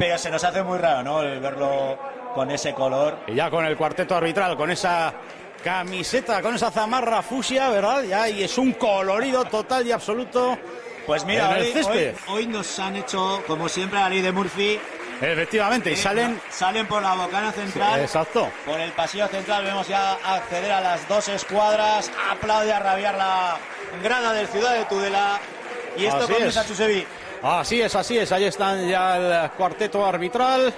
pero se nos hace muy raro, ¿no?, el verlo con ese color. Y ya con el cuarteto arbitral, con esa camiseta, con esa zamarra fusia, ¿verdad? Ya, y es un colorido total y absoluto. Pues mira, hoy nos han hecho, como siempre, la ley de Murphy. Efectivamente, y salen por la bocana central. Sí, exacto. Por el pasillo central vemos ya acceder a las dos escuadras. Aplaude a rabiar la grada del Ciudad de Tudela. Y esto comienza, Chus Vi. Así es, así es. Ahí están ya el cuarteto arbitral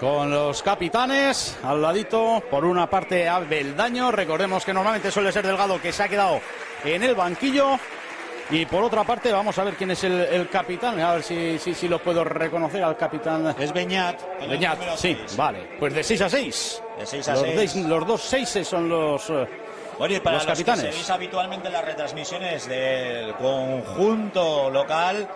con los capitanes al ladito. Por una parte, Abeldaño. Recordemos que normalmente suele ser Delgado, que se ha quedado en el banquillo. Y por otra parte, vamos a ver quién es el capitán. A ver si lo puedo reconocer al capitán. Es Beñat. Beñat, sí, vale. Pues de 6 a 6. De 6 a 6. Los dos 6 son los... Bueno, y para los capitanes. Que seguís habitualmente las retransmisiones del conjunto local,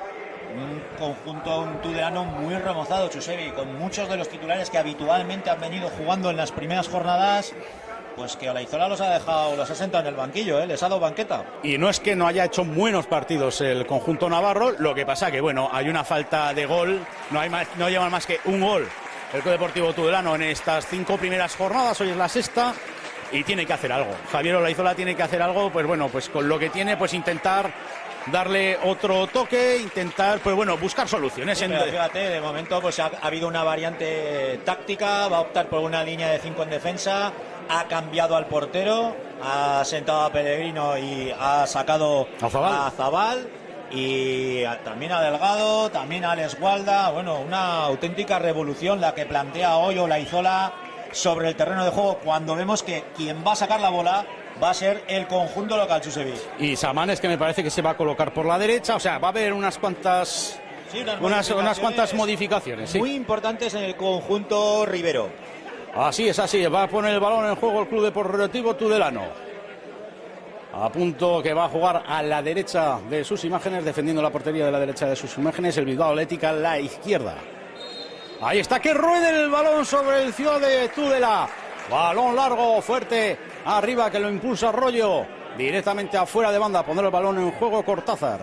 un conjunto tudelano muy remozado, Chusevi, con muchos de los titulares que habitualmente han venido jugando en las primeras jornadas, pues que Olaizola los ha dejado, los ha sentado en el banquillo, les ha dado banqueta. Y no es que no haya hecho buenos partidos el conjunto navarro, lo que pasa que, bueno, hay una falta de gol, no llevan más que un gol el Club Deportivo Tudelano en estas 5 primeras jornadas, hoy es la 6ª. Y tiene que hacer algo. Javier Olaizola tiene que hacer algo, pues bueno, pues con lo que tiene, pues intentar darle otro toque, intentar, pues bueno, buscar soluciones. Sí, pero fíjate, de momento pues ha habido una variante táctica, va a optar por una línea de 5 en defensa, ha cambiado al portero, ha sentado a Pellegrino y ha sacado a Zabal. Y también a Delgado, también a Alex Gualda. Bueno, una auténtica revolución la que plantea hoy Olaizola sobre el terreno de juego, cuando vemos que quien va a sacar la bola va a ser el conjunto local, Chusevic. Y Samanes, que me parece que se va a colocar por la derecha, o sea, va a haber unas cuantas, sí, unas cuantas modificaciones. Muy importantes en el conjunto Rivero. Así es, así va a poner el balón en juego el Club Deportivo Tudelano. A punto que va a jugar a la derecha de sus imágenes, defendiendo la portería de la derecha de sus imágenes, el Bilbao Athletic a la izquierda. Ahí está, que ruede el balón sobre el Ciudad de Tudela. Balón largo, fuerte, arriba, que lo impulsa Rollo. Directamente afuera de banda, poner el balón en juego Cortázar.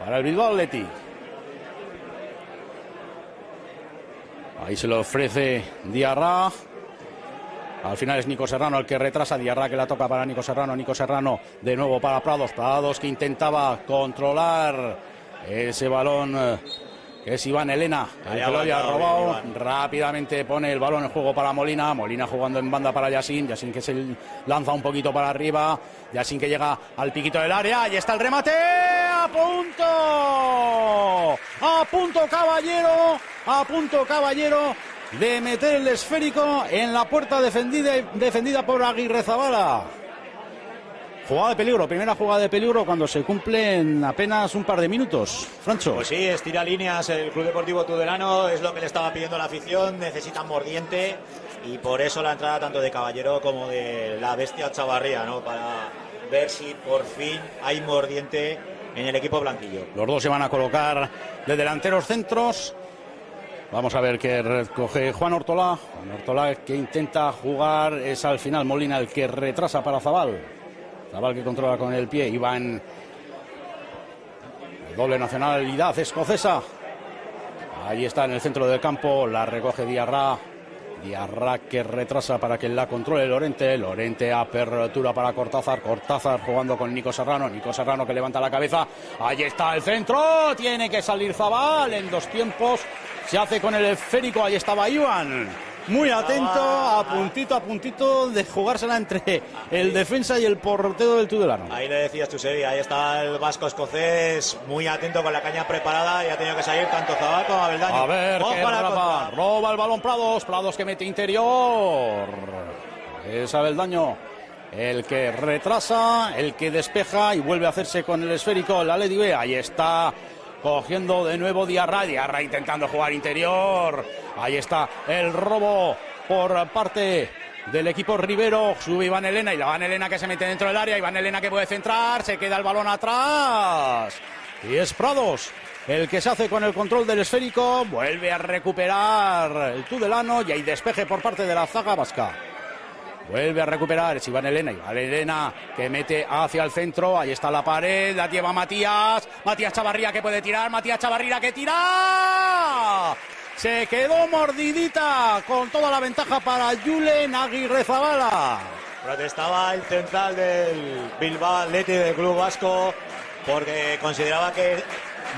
Para el Bilbao Athletic. Ahí se lo ofrece Diarra. Al final es Nico Serrano el que retrasa, Diarra que la toca para Nico Serrano de nuevo para Prados que intentaba controlar ese balón. Es Iwan Elena, el que lo había robado. Bien, rápidamente pone el balón en juego para Molina. Molina jugando en banda para Yassine. Yassine que se lanza un poquito para arriba. Yassine que llega al piquito del área. Ahí está el remate. ¡A punto! ¡A punto, Caballero! ¡A punto, Caballero! De meter el esférico en la puerta defendida por Aguirrezabala. Jugada de peligro, primera jugada de peligro cuando se cumplen apenas un par de minutos, Francho. Pues sí, estira líneas el Club Deportivo Tudelano, es lo que le estaba pidiendo la afición, necesita mordiente y por eso la entrada tanto de Caballero como de la bestia Chavarría, ¿no? Para ver si por fin hay mordiente en el equipo blanquillo. Los dos se van a colocar de delanteros centros. Vamos a ver qué recoge Juan Artola. Juan Artola que intenta jugar, es al final Molina el que retrasa para Zabal. Zabal que controla con el pie, Iván, doble nacionalidad escocesa. Ahí está en el centro del campo, la recoge Diarra. Diarra que retrasa para que la controle Lorente. Lorente, apertura para Cortázar. Cortázar jugando con Nico Serrano. Nico Serrano que levanta la cabeza. Ahí está el centro, tiene que salir Zabal en dos tiempos. Se hace con el esférico, ahí estaba Iván. Muy atento, a puntito de jugársela entre el defensa y el portero del Tudelano. Ahí le decías tú, Sevilla, ahí está el vasco escocés, muy atento con la caña preparada y ha tenido que salir tanto Zabal como Abeldaño. A ver, roba el balón Prados, Prados que mete interior. Es Abeldaño el que retrasa, el que despeja y vuelve a hacerse con el esférico. La Lady B, ahí está. Cogiendo de nuevo Diarra, Diarra intentando jugar interior. Ahí está el robo por parte del equipo Rivero. Sube Iwan Elena y la Iwan Elena que se mete dentro del área. Iwan Elena que puede centrar, se queda el balón atrás. Y es Prados el que se hace con el control del esférico. Vuelve a recuperar el Tudelano y hay despeje por parte de la zaga vasca. Vuelve a recuperar, es Iwan Elena. Iwan Elena que mete hacia el centro. Ahí está la pared, la lleva Matías. Matías Chavarría que puede tirar. Matías Chavarría que tira. Se quedó mordidita con toda la ventaja para Julen Aguirrezabala. Protestaba el central del Bilbao Athletic del Club Vasco porque consideraba que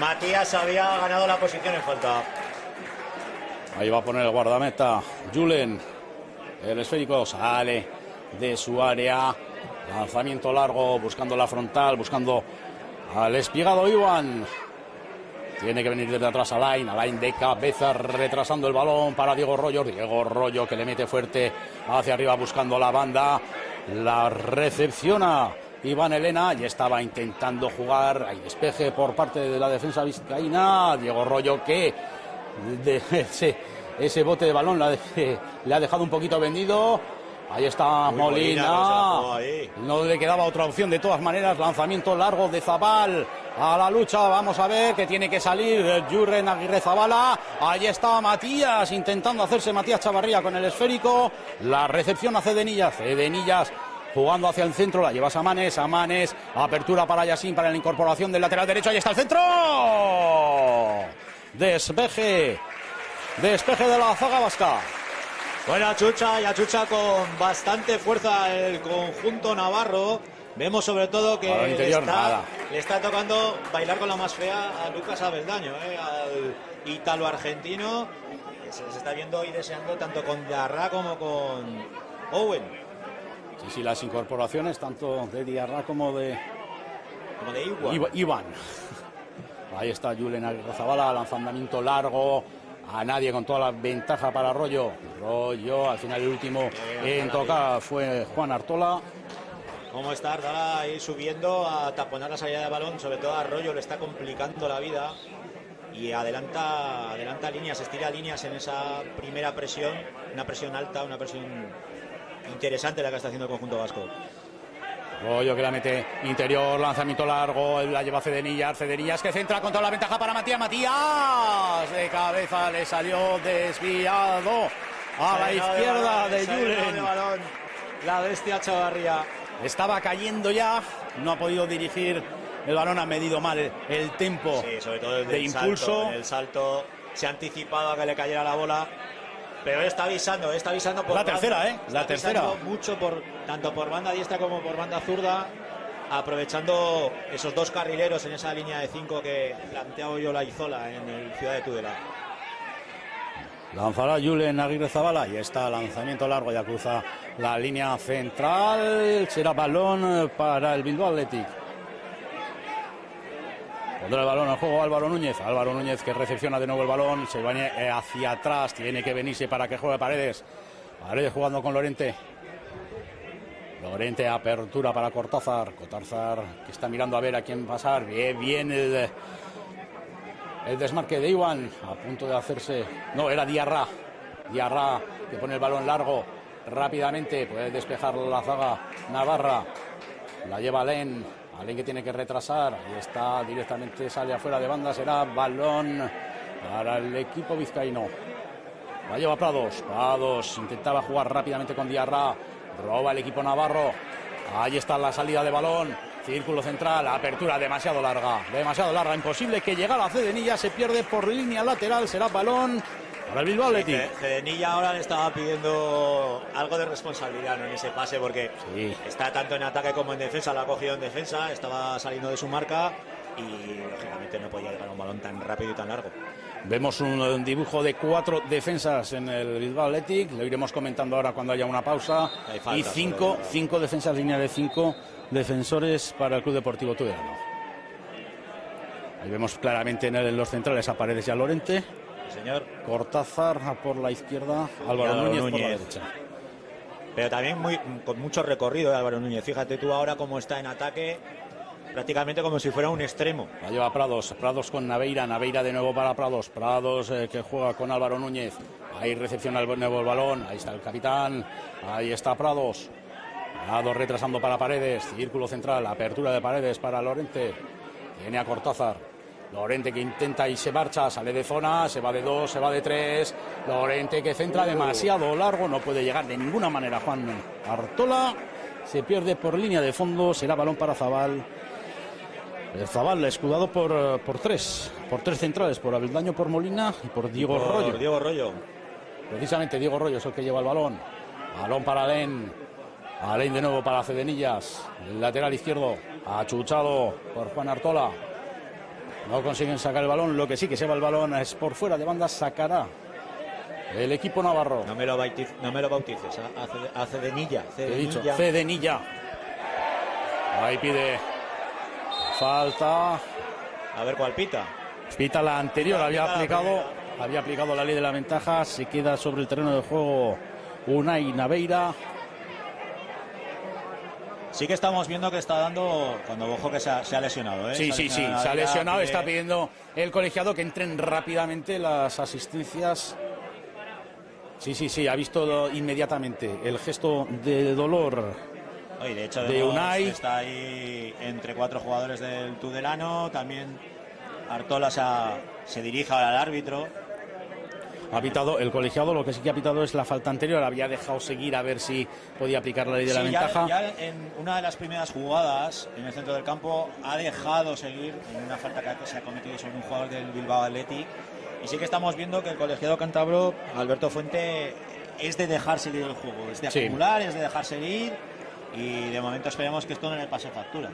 Matías había ganado la posición en falta. Ahí va a poner el guardameta Julen. El esférico sale de su área. Lanzamiento largo, buscando la frontal, buscando al espigado Iwan. Tiene que venir desde atrás Alain. Alain de cabeza, retrasando el balón para Diego Rollo. Diego Rollo que le mete fuerte hacia arriba, buscando la banda. La recepciona Iwan Elena. Ya estaba intentando jugar. Hay despeje por parte de la defensa vizcaína. Diego Rollo que... Ese bote de balón le ha dejado un poquito vendido. Ahí está Molina. No le quedaba otra opción de todas maneras. Lanzamiento largo de Zabal. A la lucha. Vamos a ver que tiene que salir Julen Aguirrezabala. Ahí está Matías intentando hacerse Matías Chavarría con el esférico. La recepción a Cedenillas. Cedenillas jugando hacia el centro, la lleva Samanes. Samanes, apertura para Yassine para la incorporación del lateral derecho. Ahí está el centro. Despeje de la zaga vasca. Buena chucha y achucha con bastante fuerza el conjunto navarro. Vemos sobre todo que le está tocando bailar con la más fea a Lucas Abeldaño, al ítalo-argentino. Se está viendo y deseando tanto con Diarra como con Owen. Sí, las incorporaciones tanto de Diarra como de Iwan. Ahí está Julen Aguirrezabala, lanzamiento largo, a nadie con toda la ventaja para Rollo. Rollo, al final el último en tocar fue Juan Artola. ¿Cómo está Artola ahí subiendo a taponar la salida de balón? Sobre todo a Rollo le está complicando la vida y adelanta líneas, estira líneas en esa primera presión. Una presión alta, una presión interesante la que está haciendo el conjunto vasco. Rollo que la mete interior, lanzamiento largo, la lleva Cedenillas, Cedenillas que centra con toda la ventaja para Matías, Matías de cabeza le salió desviado a la izquierda de Julen. La bestia Chavarría. Estaba cayendo ya, no ha podido dirigir el balón, ha medido mal el tempo, sí, sobre todo de impulso. Salto, el salto se ha anticipado a que le cayera la bola. Pero está avisando por la tercera, banda, la tercera. Mucho tanto por banda diestra como por banda zurda, aprovechando esos dos carrileros en esa línea de 5 que plantea hoy Olaizola en el Ciudad de Tudela. Lanzará Julen Aguirrezabala y está lanzamiento largo, ya cruza la línea central. Será balón para el Bilbao Athletic. Pondrá el balón al juego Álvaro Núñez. Álvaro Núñez que recepciona de nuevo el balón. Se va hacia atrás. Tiene que venirse para que juegue Paredes. Paredes jugando con Lorente. Lorente, apertura para Cortázar. Cortázar que está mirando a ver a quién pasar. Bien el desmarque de Iwan. A punto de hacerse... No, era Diarra. Diarra que pone el balón largo rápidamente. Puede despejar la zaga navarra. La lleva Alain. Alain que tiene que retrasar, ahí está, directamente sale afuera de banda, será balón para el equipo vizcaíno. La lleva Prados intentaba jugar rápidamente con Diarra, roba el equipo navarro, ahí está la salida de balón, círculo central, apertura demasiado larga, imposible que llegara a Cedenilla, se pierde por línea lateral, será balón para el Bilbao Athletic. Cedenilla ahora le estaba pidiendo algo de responsabilidad, ¿no?, en ese pase porque sí, está tanto en ataque como en defensa, lo ha cogido en defensa, estaba saliendo de su marca y lógicamente no podía llegar a un balón tan rápido y tan largo. Vemos un dibujo de 4 defensas en el Bilbao Athletic, lo iremos comentando ahora cuando haya una pausa. Y 5 defensas, línea de 5 defensores para el Club Deportivo Tudelano. Ahí vemos claramente en los centrales a Paredes y a Lorente. Señor Cortázar por la izquierda, Álvaro Núñez por la derecha. Pero también con mucho recorrido Álvaro Núñez. Fíjate tú ahora cómo está en ataque, prácticamente como si fuera un extremo. La lleva Prados con Naveira de nuevo para Prados que juega con Álvaro Núñez. Ahí recepciona el nuevo balón, ahí está el capitán, ahí está Prados retrasando para Paredes, círculo central, apertura de Paredes para Lorente, viene a Cortázar. Lorente que intenta y se marcha, sale de zona, se va de dos, se va de tres. Lorente que centra demasiado largo, no puede llegar de ninguna manera Juan Artola. Se pierde por línea de fondo, será balón para Zabal. El Zabal escudado por tres centrales, por Abeldaño, por Molina y por Diego Rollo. Diego Rollo. Precisamente Diego Rollo es el que lleva el balón. Balón para Alain. Alain de nuevo para Cedenillas. El lateral izquierdo achuchado por Juan Artola. No consiguen sacar el balón. Lo que sí que se va el balón es por fuera de banda. Sacará el equipo navarro. No me lo bautices, no me lo bautices. A Cedenilla. Cedenilla. He dicho, Cedenilla. Ahí pide falta. A ver cuál pita. Pita la anterior. Había aplicado la ley de la ventaja. Se queda sobre el terreno de juego Unai Naveira. Sí que estamos viendo que está dando, cuando ojo que se ha lesionado, ¿eh? Sí, sí, sí, se ha lesionado, está pidiendo el colegiado que entren rápidamente las asistencias. Sí, sí, sí, ha visto inmediatamente el gesto de dolor. Oye, de hecho, de Unai. Está ahí entre cuatro jugadores del Tudelano, también Artola se dirige ahora al árbitro. Ha pitado el colegiado, lo que sí que ha pitado es la falta anterior, había dejado seguir a ver si podía aplicar la ley de la ventaja. Ya en una de las primeras jugadas, en el centro del campo, ha dejado seguir en una falta que se ha cometido sobre un jugador del Bilbao Athletic. Y sí que estamos viendo que el colegiado cántabro, Alberto Fuente, es de dejar seguir el juego, es de acumular, es de dejar seguir, y de momento esperemos que esto no le pase factura.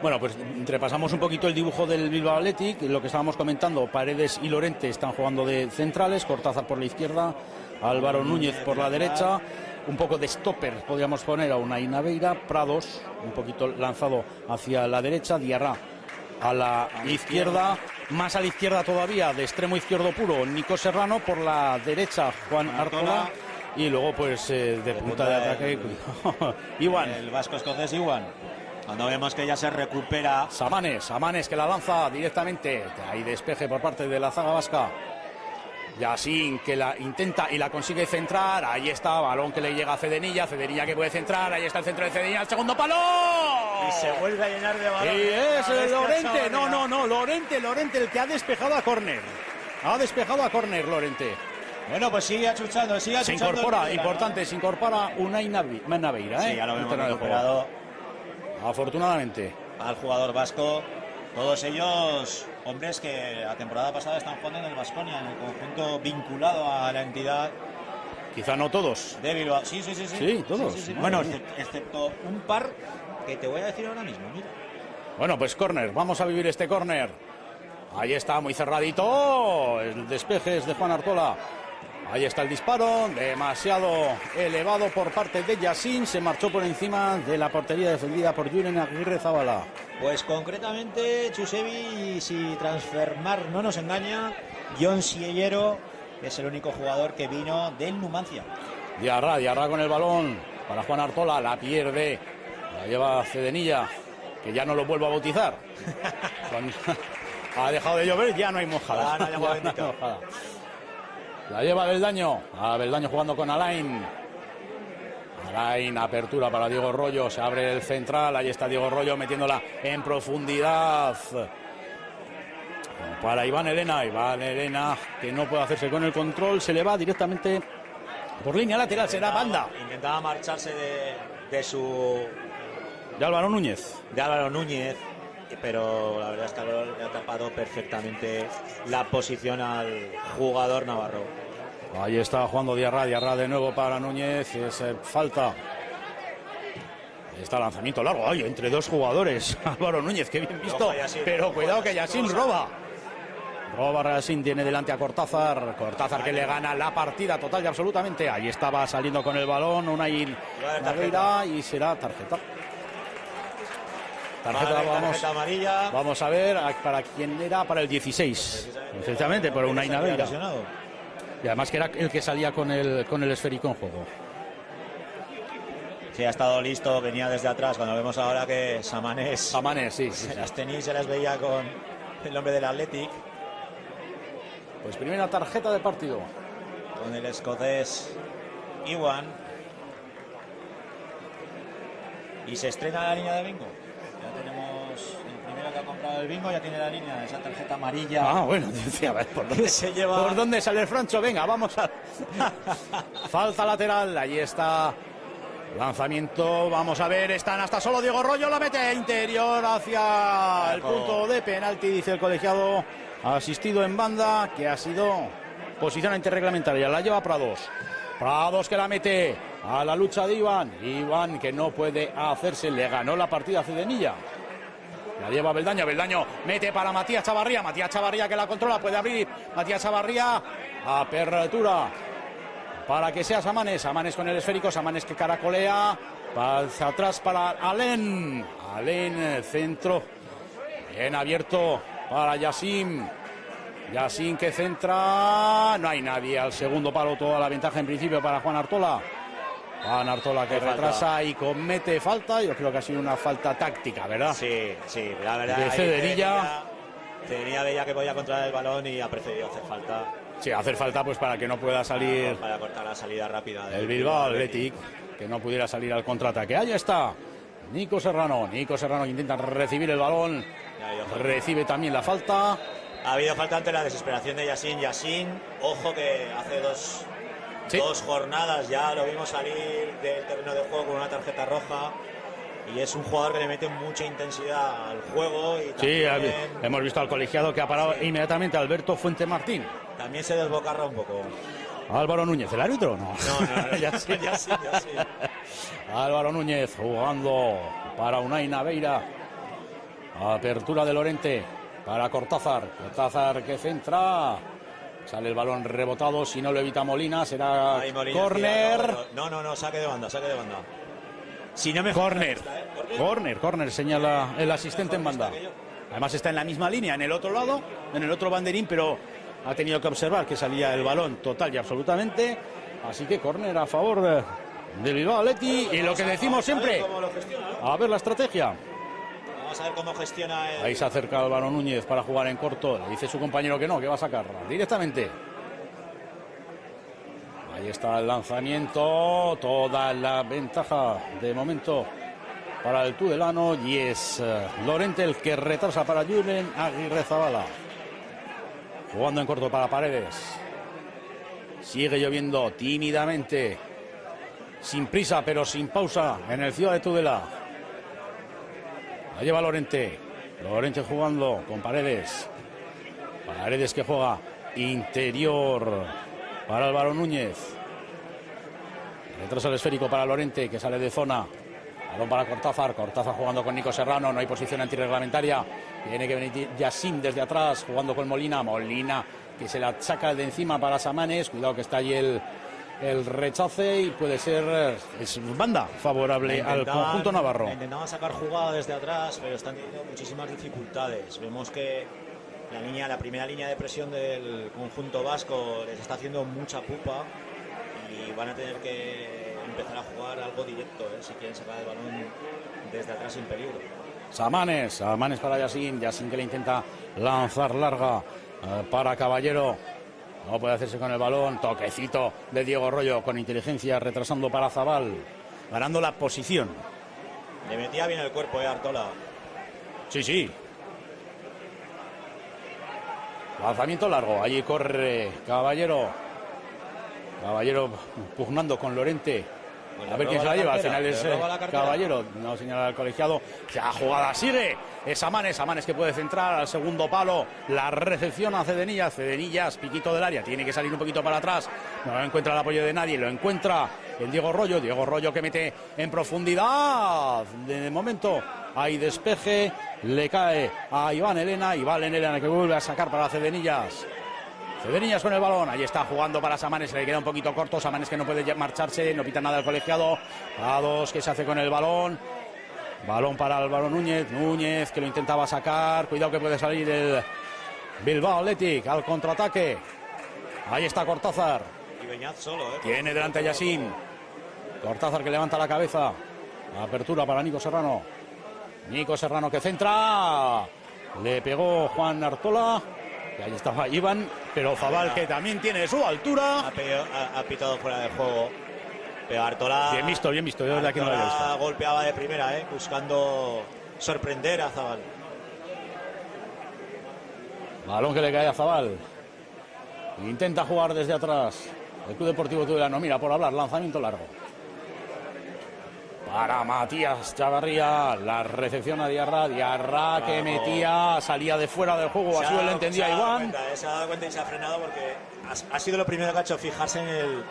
Bueno, pues repasamos un poquito el dibujo del Bilbao Athletic, lo que estábamos comentando. Paredes y Lorente están jugando de centrales, Cortázar por la izquierda, Álvaro Núñez por la derecha, un poco de stopper podríamos poner a Unai Naveira, Prados un poquito lanzado hacia la derecha, Diarra a la izquierda, más a la izquierda todavía, de extremo izquierdo puro, Nico Serrano, por la derecha Juan Artola, y luego pues de punta de ataque Iwan. El vasco escocés Iwan. Cuando vemos que ya se recupera Samanes que la lanza directamente. Hay despeje por parte de la zaga vasca. Yassine que la intenta y la consigue centrar. Ahí está, balón que le llega a Cedenilla. Cedenilla que puede centrar. Ahí está el centro de Cedenilla. ¡El segundo palo! Y se vuelve a llenar de balón. Y es Lorente. No. Lorente el que ha despejado a córner. Bueno, pues sigue achuchando. Se incorpora, Tudela, importante, ¿no? Se incorpora Unai Naveira. Sí, ya lo vemos recuperado. Afortunadamente. Al jugador vasco, todos ellos hombres que la temporada pasada están jugando en el Baskonia, en el conjunto vinculado a la entidad. Quizá no todos. De Bilbao. Sí. Sí, todos. Sí. Bueno, excepto un par que te voy a decir ahora mismo, mira. Bueno, pues córner, vamos a vivir este córner. Ahí está, muy cerradito. ¡Oh! El despeje es de Juan Artola. Ahí está el disparo, demasiado elevado por parte de Yassine, se marchó por encima de la portería defendida por Julen Aguirrezabala. Pues concretamente, Chusevi, si Transfermar no nos engaña, Jon Siellero es el único jugador que vino del Numancia. Diarra con el balón para Juan Artola, la pierde, la lleva Cedenilla, que ya no lo vuelvo a bautizar. Ha dejado de llover, ya no hay mojada. La lleva Abeldaño. Abeldaño jugando con Alain. Alain, apertura para Diego Rollo. Se abre el central. Ahí está Diego Rollo metiéndola en profundidad. Para Iwan Elena. Iwan Elena que no puede hacerse con el control. Se le va directamente por línea lateral. Será banda. Intentaba marcharse de Álvaro Núñez. Pero la verdad es que le ha tapado perfectamente la posición al jugador navarro. Ahí está jugando Diarra de nuevo para Núñez. Es falta. Está lanzamiento largo. Ay, entre dos jugadores. Álvaro Núñez, qué bien visto. Pero cuidado que Yassine roba. Yassine tiene delante a Cortázar. Cortázar que le gana la partida total y absolutamente. Ahí estaba saliendo con el balón Unai Naveira y será tarjeta. Tarjeta amarilla. Vamos a ver para quién era, para el 16. Precisamente, para Unai Naveira. Y además que era el que salía con el esférico en juego. Sí, ha estado listo, venía desde atrás. Cuando vemos ahora que Samanes, sí. Las tenis se las veía con el nombre del Athletic. Pues primera tarjeta de partido. Con el escocés Iwan. Y se estrena la línea de bingo. Ya tenemos el primero que ha comprado del bingo ya tiene la línea, esa tarjeta amarilla. Ah, bueno, decía, ¿por dónde se lleva? ¿Por dónde sale el Francho? Venga, vamos a... Falta lateral, ahí está. Lanzamiento, vamos a ver, están hasta solo Diego Rollo, la mete interior hacia el punto de penalti, dice el colegiado asistido en banda, que ha sido posición antirreglamentaria, la lleva Prados. Prados que la mete a la lucha de Iwan, Iwan que no puede hacerse, le ganó la partida a Cedenilla. La lleva Abeldaño, Abeldaño mete para Matías Chavarría, Matías Chavarría que la controla, puede abrir, Matías Chavarría, apertura para que sea Samanes, Samanes con el esférico, Samanes que caracolea, pasa atrás para Alain, Alain centro, bien abierto para Yassine, Yassine que centra, no hay nadie al segundo palo, toda la ventaja en principio para Juan Artola. Juan Artola que retrasa y comete falta. Yo creo que ha sido una falta táctica, ¿verdad? Sí, sí, la verdad. De Cedenilla. Cedenilla veía que podía controlar el balón y ha preferido hacer falta. Sí, hacer falta pues para que no pueda salir. Para cortar la salida rápida del Bilbao Athletic, que no pudiera salir al contraataque. Ahí está Nico Serrano. Nico Serrano que intenta recibir el balón. Recibe también la falta. Ha habido falta ante la desesperación de Yassine. Yassine, ojo que hace dos... Sí. Dos jornadas ya lo vimos salir del terreno de juego con una tarjeta roja y es un jugador que le mete mucha intensidad al juego. Y también... Sí, hemos visto al colegiado que ha parado inmediatamente Alberto Fuente Martín. También se desbocarra un poco. Álvaro Núñez, ¿el árbitro? No, no, ya sí. Álvaro Núñez jugando para Unai Naveira. Apertura de Lorente para Cortázar. Cortázar que centra. Sale el balón rebotado, si no lo evita Molina, será córner. No, saque de banda. Si no me córner. Córner, señala el asistente en banda. Además está en la misma línea, en el otro lado, en el otro banderín, pero ha tenido que observar que salía el balón total y absolutamente. Así que córner a favor de Bilbao Athletic. Y lo que decimos siempre, a ver la estrategia. Vamos a ver cómo gestiona el... Ahí se acerca Álvaro Núñez para jugar en corto. Le dice su compañero que no, que va a sacar directamente. Ahí está el lanzamiento. Toda la ventaja de momento para el tudelano. Y es Lorente el que retrasa para Julen Aguirrezabala. Jugando en corto para Paredes. Sigue lloviendo tímidamente. Sin prisa, pero sin pausa en el Ciudad de Tudela. La lleva Lorente. Lorente jugando con Paredes. Paredes que juega interior para Álvaro Núñez. Retrasa el esférico para Lorente que sale de zona. Balón para Cortázar. Cortázar jugando con Nico Serrano. No hay posición antirreglamentaria. Tiene que venir Yassine desde atrás jugando con Molina. Molina que se la saca de encima para Samanes. Cuidado que está ahí el rechace y puede ser banda favorable al conjunto navarro. Intentaban sacar jugada desde atrás, pero están teniendo muchísimas dificultades. Vemos que la primera línea de presión del conjunto vasco les está haciendo mucha pupa y van a tener que empezar a jugar algo directo, si quieren sacar el balón desde atrás sin peligro. Samanes para Yassine. Yassine que le intenta lanzar larga para Caballero. No puede hacerse con el balón. Toquecito de Diego Rollo con inteligencia, retrasando para Zabal, ganando la posición. Le metía bien el cuerpo, Artola. Sí. Lanzamiento largo. Allí corre Caballero. Caballero pugnando con Lorente. A ver quién se la lleva. Al final es Caballero. No señala el colegiado. La jugada sigue. Es Samanes. Samanes que puede centrar al segundo palo. La recepción a Cedenilla. Cedenillas, piquito del área. Tiene que salir un poquito para atrás. No encuentra el apoyo de nadie. Lo encuentra el Diego Rollo. Diego Rollo que mete en profundidad. De momento hay despeje. Le cae a Iwan Elena. Iwan Elena que vuelve a sacar para Cedenillas. Cedenillas con el balón, ahí está jugando para Samanes, se le queda un poquito corto, Samanes que no puede marcharse, no pita nada el colegiado, Prados que se hace con el balón, balón para Álvaro Núñez, Núñez que lo intentaba sacar, cuidado que puede salir el Bilbao Athletic al contraataque, ahí está Cortázar, y Beñat solo, tiene delante a Yassine, Cortázar que levanta la cabeza, apertura para Nico Serrano que centra, le pegó Juan Artola. Y ahí estaba Iwan, pero Zabal que también tiene su altura. Ha pitado fuera de juego. Pero Artola... Bien visto, yo desde aquí no lo he visto. Golpeaba de primera, buscando sorprender a Zabal. Balón que le cae a Zabal. Intenta jugar desde atrás. El Club Deportivo Tudelano. Mira, por hablar, lanzamiento largo. Para Matías Chavarría. La recepción a Diarra. Diarra claro, que metía, salía de fuera del juego. Así lo entendía Iván. Se ha dado cuenta y se ha frenado porque ha sido lo primero que ha hecho fijarse en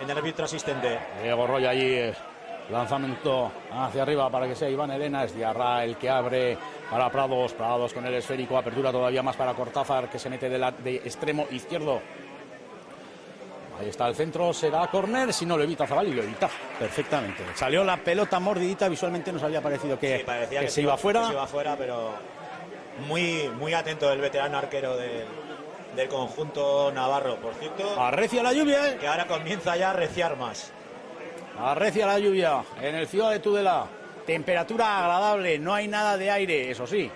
el árbitro asistente. Diego Rollo allí. Lanzamiento hacia arriba para que sea Iwan Elena. Es Diarra el que abre para Prados. Prados con el esférico. Apertura todavía más para Cortázar, que se mete de extremo izquierdo. Ahí está el centro, será córner, si no lo evita Zabal, y lo evita perfectamente. Salió la pelota mordidita, visualmente nos había parecido que, sí, parecía que se iba fuera, pero muy atento el veterano arquero del conjunto navarro. Por cierto, arrecia la lluvia, que ahora comienza ya a arreciar más. Arrecia la lluvia en el Ciudad de Tudela. Temperatura agradable, no hay nada de aire, eso sí.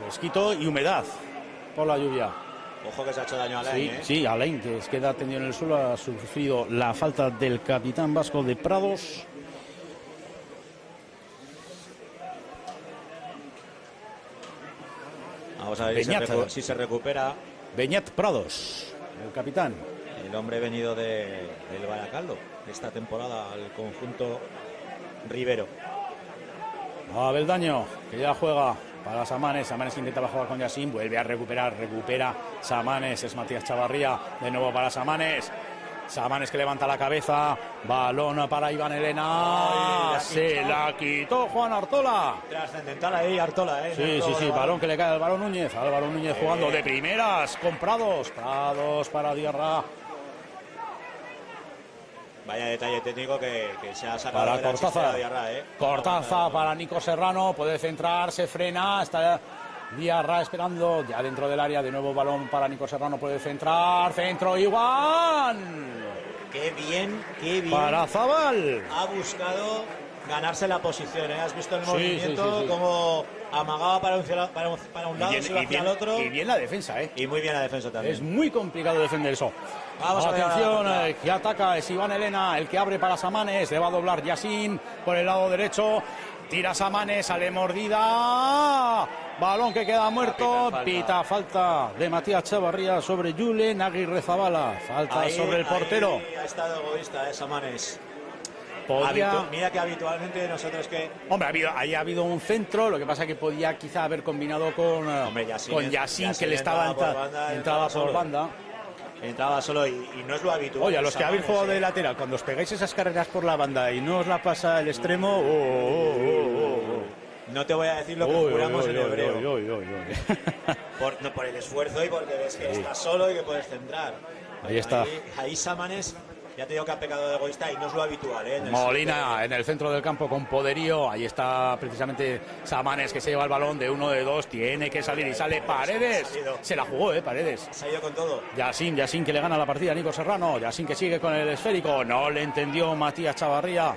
Fresquito y humedad por la lluvia. Ojo que se ha hecho daño a Alain. Sí, sí, Alain, que queda tendido en el suelo, ha sufrido la falta del capitán vasco de Prados. Vamos a ver si se recupera. Beñat Prados, el capitán. El hombre venido del Baracaldo esta temporada al conjunto ribero. Abeldaño, que ya juega para Samanes. Samanes que intentaba jugar con Yassine. Vuelve a recuperar. Recupera Samanes. Es Matías Chavarría. De nuevo para Samanes. Samanes que levanta la cabeza. Balón para Iwan Elena. Se la quitó Juan Artola. Trascendental ahí Artola. Sí. Balón que le cae al Álvaro Núñez. Álvaro Núñez jugando de primeras con Prados. Prados para Diarra. Vaya detalle técnico que se ha sacado para Cortázar. Cortázar para Nico Serrano. Puede centrar, se frena. Está Diarra esperando ya dentro del área. De nuevo balón para Nico Serrano. Puede centrar. Centro Iwan. Qué bien. Para Zabal. Ha buscado ganarse la posición. Has visto el movimiento como amagaba para un lado y bien, hacia el otro. Y bien la defensa. Y muy bien la defensa también. Es muy complicado defender eso. Vamos. Atención, el que ataca es Iwan Elena, el que abre para Samanes, le va a doblar Yassine por el lado derecho, tira Samanes, sale mordida, balón que queda muerto, pita falta de Matías Chavarría sobre Julen Aguirrezabala, falta ahí, sobre el portero. Ha estado egoísta Samanes. Mira que habitualmente nosotros que... Hombre, ahí ha habido un centro, lo que pasa que podía quizá haber combinado con Yassine, que le estaba entraba por banda. Entraba solo y no es lo habitual. Oye, a los que habéis jugado de lateral, cuando os pegáis esas carreras por la banda y no os la pasa el extremo... No te voy a decir lo que juramos en hebreo. Por el esfuerzo y porque ves que estás solo y que puedes centrar. Ahí está. Ahí Samanes, ya te digo que ha pecado de egoísta y no es lo habitual. Molina en el centro del campo con poderío. Ahí está precisamente Samanes que se lleva el balón de uno de dos. Tiene que salir y sale Paredes. Se la jugó, Paredes. Se ha ido con todo. Yassine que le gana la partida a Nico Serrano. Yassine que sigue con el esférico. No le entendió Matías Chavarría.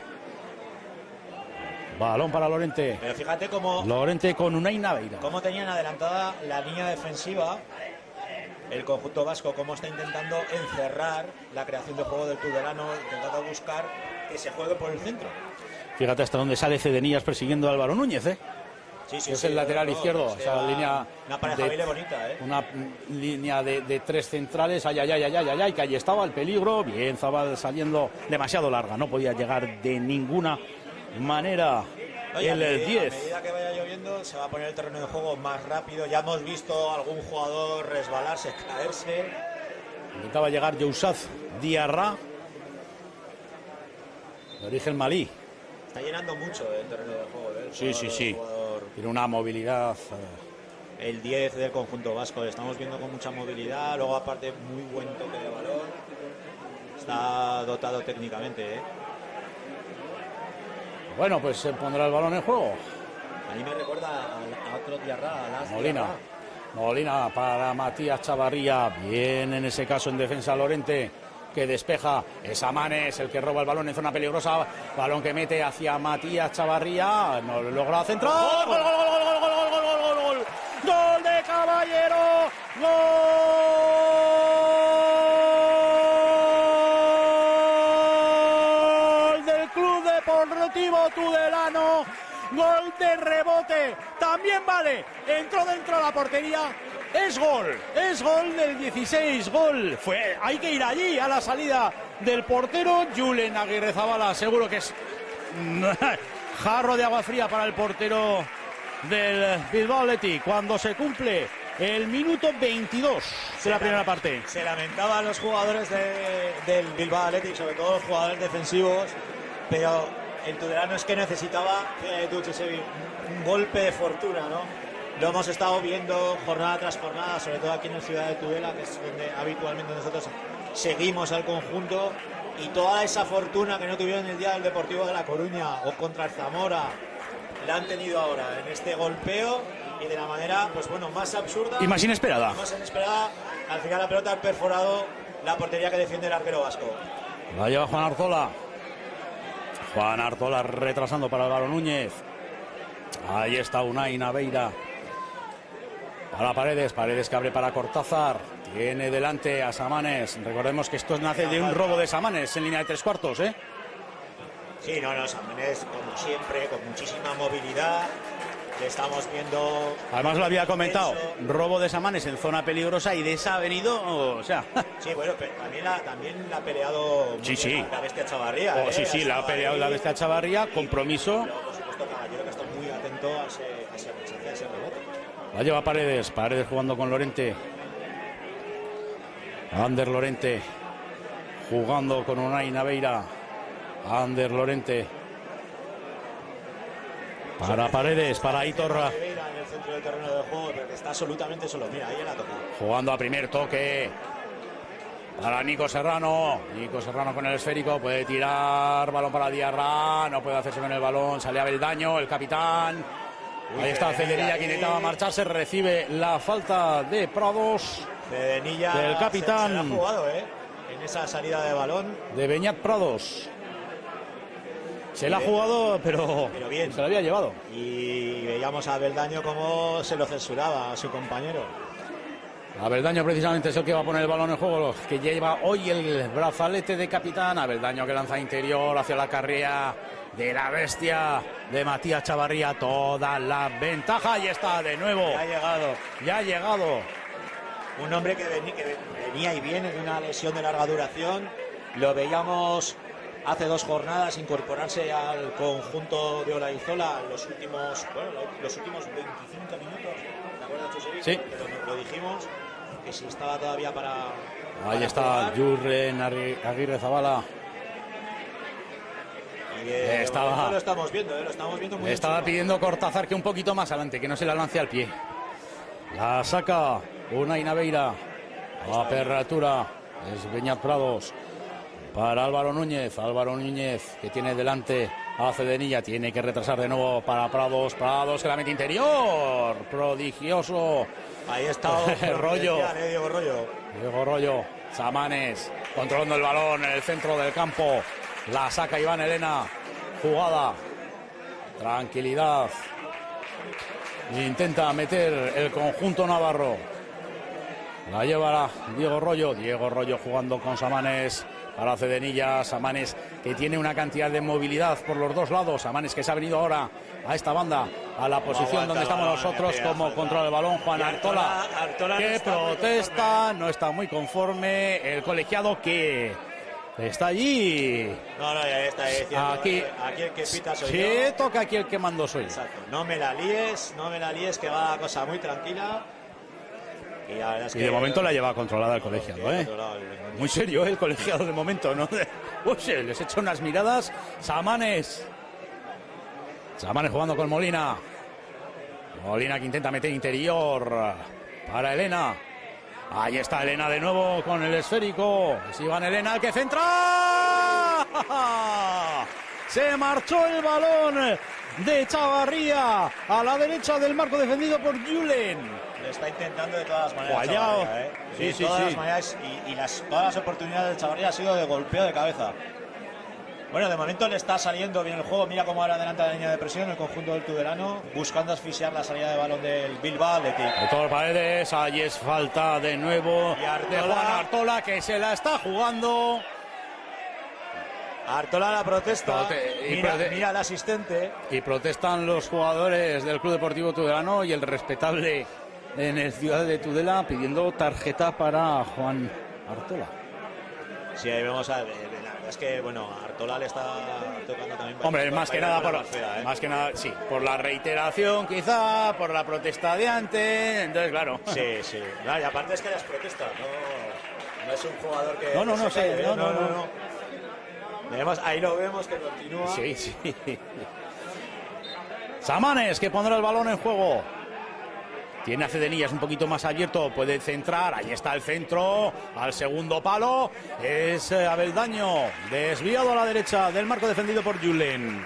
Balón para Lorente. Pero fíjate cómo... Lorente con Unai Naveira. Cómo tenían adelantada la línea defensiva. El conjunto vasco, como está intentando encerrar la creación de juego del Tudelano, intentando buscar que se juegue por el centro. Fíjate hasta dónde sale Cedenillas persiguiendo a Álvaro Núñez, es el lateral izquierdo. O sea, línea una pareja de, bonita, una línea de tres centrales. Ay, que ahí estaba el peligro. Bien, Zabal saliendo demasiado larga. No podía llegar de ninguna manera. Oye, el 10. A medida que vaya lloviendo se va a poner el terreno de juego más rápido. Ya hemos visto algún jugador resbalarse, caerse. Intentaba llegar Youssef Diarra, de origen malí. Está llenando mucho el terreno de juego. Sí. Tiene una movilidad. El 10 del conjunto vasco. Le estamos viendo con mucha movilidad. Luego aparte muy buen toque de balón. Está dotado técnicamente, Bueno, pues se pondrá el balón en juego. A mí me recuerda a otro Diarra, Molina. Diarra. Molina para Matías Chavarría. Bien, en ese caso en defensa Lorente, que despeja. Es Samanes el que roba el balón en zona peligrosa. Balón que mete hacia Matías Chavarría. No lo logra centrar. ¡Gol! ¡Gol de Caballero! ¡Gol! Tudelano, gol de rebote, también vale, entró dentro de la portería es gol del 16, gol. Fue, hay que ir allí a la salida del portero. Julen Aguirrezabala, seguro que es jarro de agua fría para el portero del Bilbao Athletic cuando se cumple el minuto 22 de la primera parte. Se lamentaban los jugadores del Bilbao Athletic, sobre todo los jugadores defensivos, pero el Tudelano es que necesitaba un golpe de fortuna, ¿no? Lo hemos estado viendo jornada tras jornada, sobre todo aquí en la Ciudad de Tudela, que es donde habitualmente nosotros seguimos al conjunto, y toda esa fortuna que no tuvieron el día del Deportivo de La Coruña o contra el Zamora, la han tenido ahora en este golpeo y de la manera, pues bueno, más absurda y más inesperada. Al final la pelota ha perforado la portería que defiende el arquero vasco. La lleva Juan Artola. Juan Artola retrasando para Álvaro Núñez. Ahí está Unai Naveira. Para Paredes, Paredes que abre para Cortázar. Tiene delante a Samanes. Recordemos que esto nace de un robo de Samanes en línea de 3/4, ¿eh? Sí, no, Samanes, como siempre, con muchísima movilidad. Le estamos viendo. Además lo había comentado, robo de Samanes en zona peligrosa y desavenido, o sea. Sí, bueno, pero también la ha peleado la bestia Chavarría. Oh, sí, la ha peleado la bestia Chavarría, compromiso. Pero, por supuesto, Caballero, que está muy atento a ese rebote. La lleva Paredes, Paredes jugando con Lorente. Ander Lorente jugando con Unai Naveira. Ander Lorente para Paredes, para Aitor. En el centro del terreno de juego, pero que está absolutamente solo. Mira, ahí la toca. Jugando a primer toque para Nico Serrano. Nico Serrano con el esférico. Puede tirar. Balón para Diarra. No puede hacerse con el balón. Sale Abeldaño, el capitán. Ahí está Cedenilla, que intentaba marcharse. Recibe la falta de Prados. Cedenilla. Del capitán. Se la ha jugado, ¿eh? En esa salida de balón. De Beñat Prados. Se la ha jugado, pero bien. Se la había llevado. Y veíamos a Abeldaño cómo se lo censuraba a su compañero. Abeldaño precisamente es el que va a poner el balón en juego, que lleva hoy el brazalete de capitán. Abeldaño que lanza interior hacia la carrera de la bestia de Matías Chavarría. Toda la ventaja. Ahí está de nuevo. Ya ha llegado. Ya ha llegado. Un hombre que venía y viene de una lesión de larga duración. Lo veíamos hace dos jornadas incorporarse al conjunto de Olaizola los últimos 25 minutos. ¿Te acuerdas, Chus Vi? Sí. Pero lo dijimos, que si estaba todavía para... Ahí está Julen Aguirrezabala. Estaba... Lo estamos viendo, ¿eh? Lo estamos viendo muy estaba pidiendo Cortázar que un poquito más adelante, que no se la lance al pie. La saca Unai Naveira. Apertura es Beñat Prados. Para Álvaro Núñez que tiene delante a Cedenilla, tiene que retrasar de nuevo para Prados, Prados que la mete interior, prodigioso. Ahí está Diego Rollo, Samanes controlando el balón en el centro del campo, la saca Iwan Elena, jugada, tranquilidad, intenta meter el conjunto navarro, la llevará Diego Rollo jugando con Samanes. Para Cedenilla, Samanes que tiene una cantidad de movilidad por los dos lados. Samanes que se ha venido ahora a esta banda, a la posición donde estamos nosotros, como controla el balón Juan Artola, que protesta, no está muy conforme. El colegiado que está allí. Aquí el que pita soy yo. Toca aquí el que mando soy. Exacto. No me la líes, que va la cosa muy tranquila. Y de momento la lleva controlada el colegiado, ¿eh? Muy serio, ¿eh? El colegiado de momento, ¿no? Uy, se les echa unas miradas. Samanes jugando con Molina. Molina que intenta meter interior para Elena. Ahí está Elena de nuevo con el esférico. Es Iwan Elena el que centra. Se marchó el balón de Chavarría a la derecha del marco defendido por Julen. Lo está intentando de todas las maneras. Chavarría, ¿eh? Todas las oportunidades de Chavarría ha sido de golpeo de cabeza. Bueno, de momento le está saliendo bien el juego. Mira cómo ahora adelanta la línea de presión el conjunto del Tudelano, buscando asfixiar la salida de balón del Bilbao Athletic. Aitor Paredes, ahí es falta de nuevo de Juan Artola, que se la está jugando. Artola la protesta, mira al asistente. Y protestan los jugadores del Club Deportivo Tudelano y el respetable en el Ciudad de Tudela, pidiendo tarjeta para Juan Artola. Sí, ahí vemos a... Es que, bueno, Artola le está tocando también... Hombre, más que nada, más que nada, sí, por la reiteración, quizá, por la protesta de antes, entonces, claro. Sí, sí. No, y aparte es que las protestas, no es un jugador que... No. Ahí lo vemos, que continúa. Sí, sí. Samanes, que pondrá el balón en juego. Tiene a Cedenilla, es un poquito más abierto, puede centrar, ahí está el centro, al segundo palo, es Abeldaño, desviado a la derecha del marco defendido por Julen.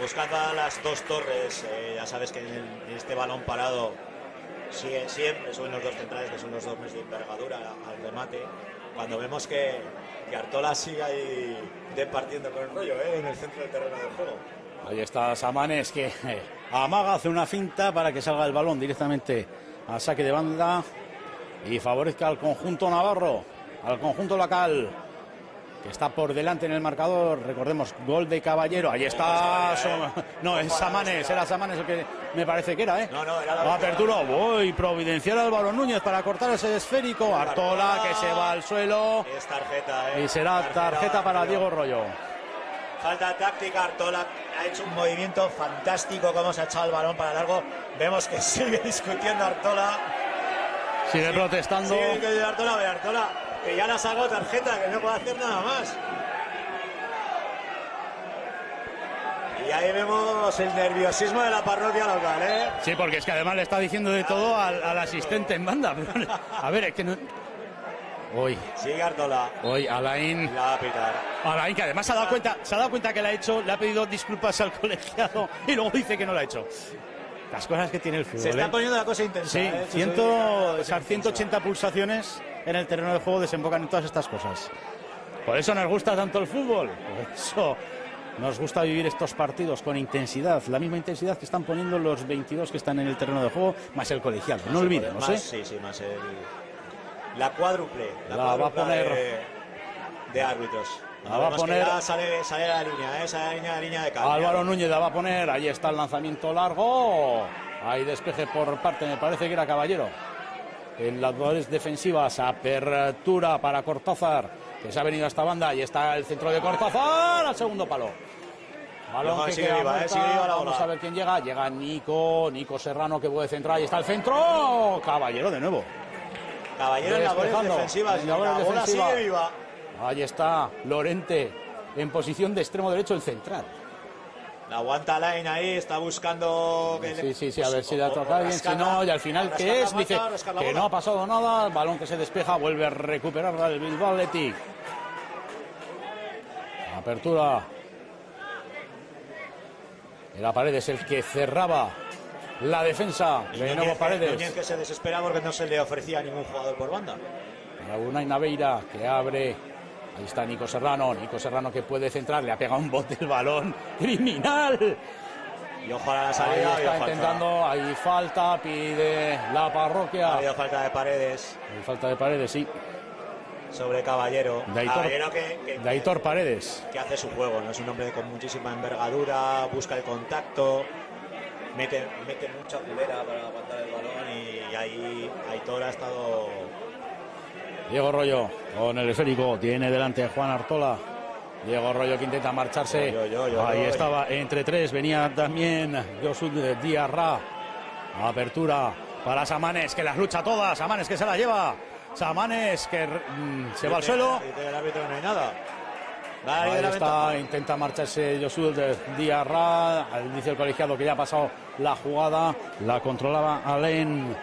Buscando a las dos torres, ya sabes que en este balón parado siempre suben los dos centrales, que son los dos meses de envergadura al remate. Cuando vemos que Artola sigue ahí departiendo con el rollo en el centro del terreno del juego. Ahí está Samanes, que amaga, hace una finta para que salga el balón directamente a saque de banda y favorezca al conjunto navarro, al conjunto local, que está por delante en el marcador. Recordemos, gol de Caballero. Ahí está... No, es Samanes, era Samanes el que me parece que era, ¿eh? No, era la apertura. Voy, providencial Álvaro Núñez para cortar ese esférico. Artola, que se va al suelo. Es tarjeta, ¿eh? Y será tarjeta para Diego Rollo. Falta táctica. Artola ha hecho un movimiento fantástico, como se ha echado el balón para largo. Vemos que sigue discutiendo Artola. Sigue protestando. Sigue Artola, que ya la sacó tarjeta, que no puede hacer nada más. Y ahí vemos el nerviosismo de la parroquia local, ¿eh? Sí, porque es que además le está diciendo de todo al asistente en banda. A ver, es que no... Hoy. Sigue Artola. Hoy Alain. La va a pitar. Alain, que además se ha dado cuenta que la ha hecho, le ha pedido disculpas al colegiado y luego dice que no la ha hecho. Las cosas que tiene el fútbol. Se está poniendo la cosa intensa. Sí, ¿eh? 180 pulsaciones en el terreno de juego desembocan en todas estas cosas. Por eso nos gusta tanto el fútbol. Por eso nos gusta vivir estos partidos con intensidad, la misma intensidad que están poniendo los 22 que están en el terreno de juego, más el colegiado. No olvidemos, ¿eh? Sí, sí, más el... La cuádruple. La va a poner de árbitros. La va a poner. Sale la línea, esa línea de cambio. Álvaro Núñez la va a poner. Ahí está el lanzamiento largo. Ahí despeje por parte, me parece que era Caballero. En las dos defensivas, apertura para Cortázar, que se ha venido a esta banda. Y está el centro de Cortázar al segundo palo. Balón que queda muerta. Vamos a ver quién llega. Llega Nico Serrano, que puede centrar. Ahí está el centro. Caballero de nuevo. Caballero en labores defensivas, la bola sigue viva. Ahí está Lorente en posición de extremo derecho, el central. La aguanta Alain ahí, está buscando... Sí, a ver si la toca bien, si no, y al final, ¿qué es? Dice que no ha pasado nada, el balón que se despeja, vuelve a recuperarla el Bilbao Athletic. Apertura. El Paredes es el que cerraba la defensa de nuevo Paredes. Núñez, que se desespera porque no se le ofrecía a ningún jugador por banda. Para Unai Naveira, que abre. Ahí está Nico Serrano. Nico Serrano, que puede centrar. Le ha pegado un bote el balón. ¡Criminal! Y ojalá la salida. Ahí está intentando. Ahí falta. Pide la parroquia. Ha habido falta de Paredes. Hay falta de Paredes, sí. Sobre Caballero. Aitor Paredes. Que hace su juego. No es un hombre con muchísima envergadura. Busca el contacto. Mete mucha culera para aguantar el balón y ahí Aitor ha estado... Diego Rollo con el esférico, tiene delante Juan Artola. Diego Rollo, que intenta marcharse. Ahí estaba entre tres, venía también Josu Diarra. Apertura para Samanes, que las lucha todas. Samanes, que se la lleva. Samanes, que se va al suelo. El árbitro no hay nada. Ahí está, intenta marcharse Josu Diarra. Dice el colegiado que ya ha pasado la jugada. La controlaba Alain.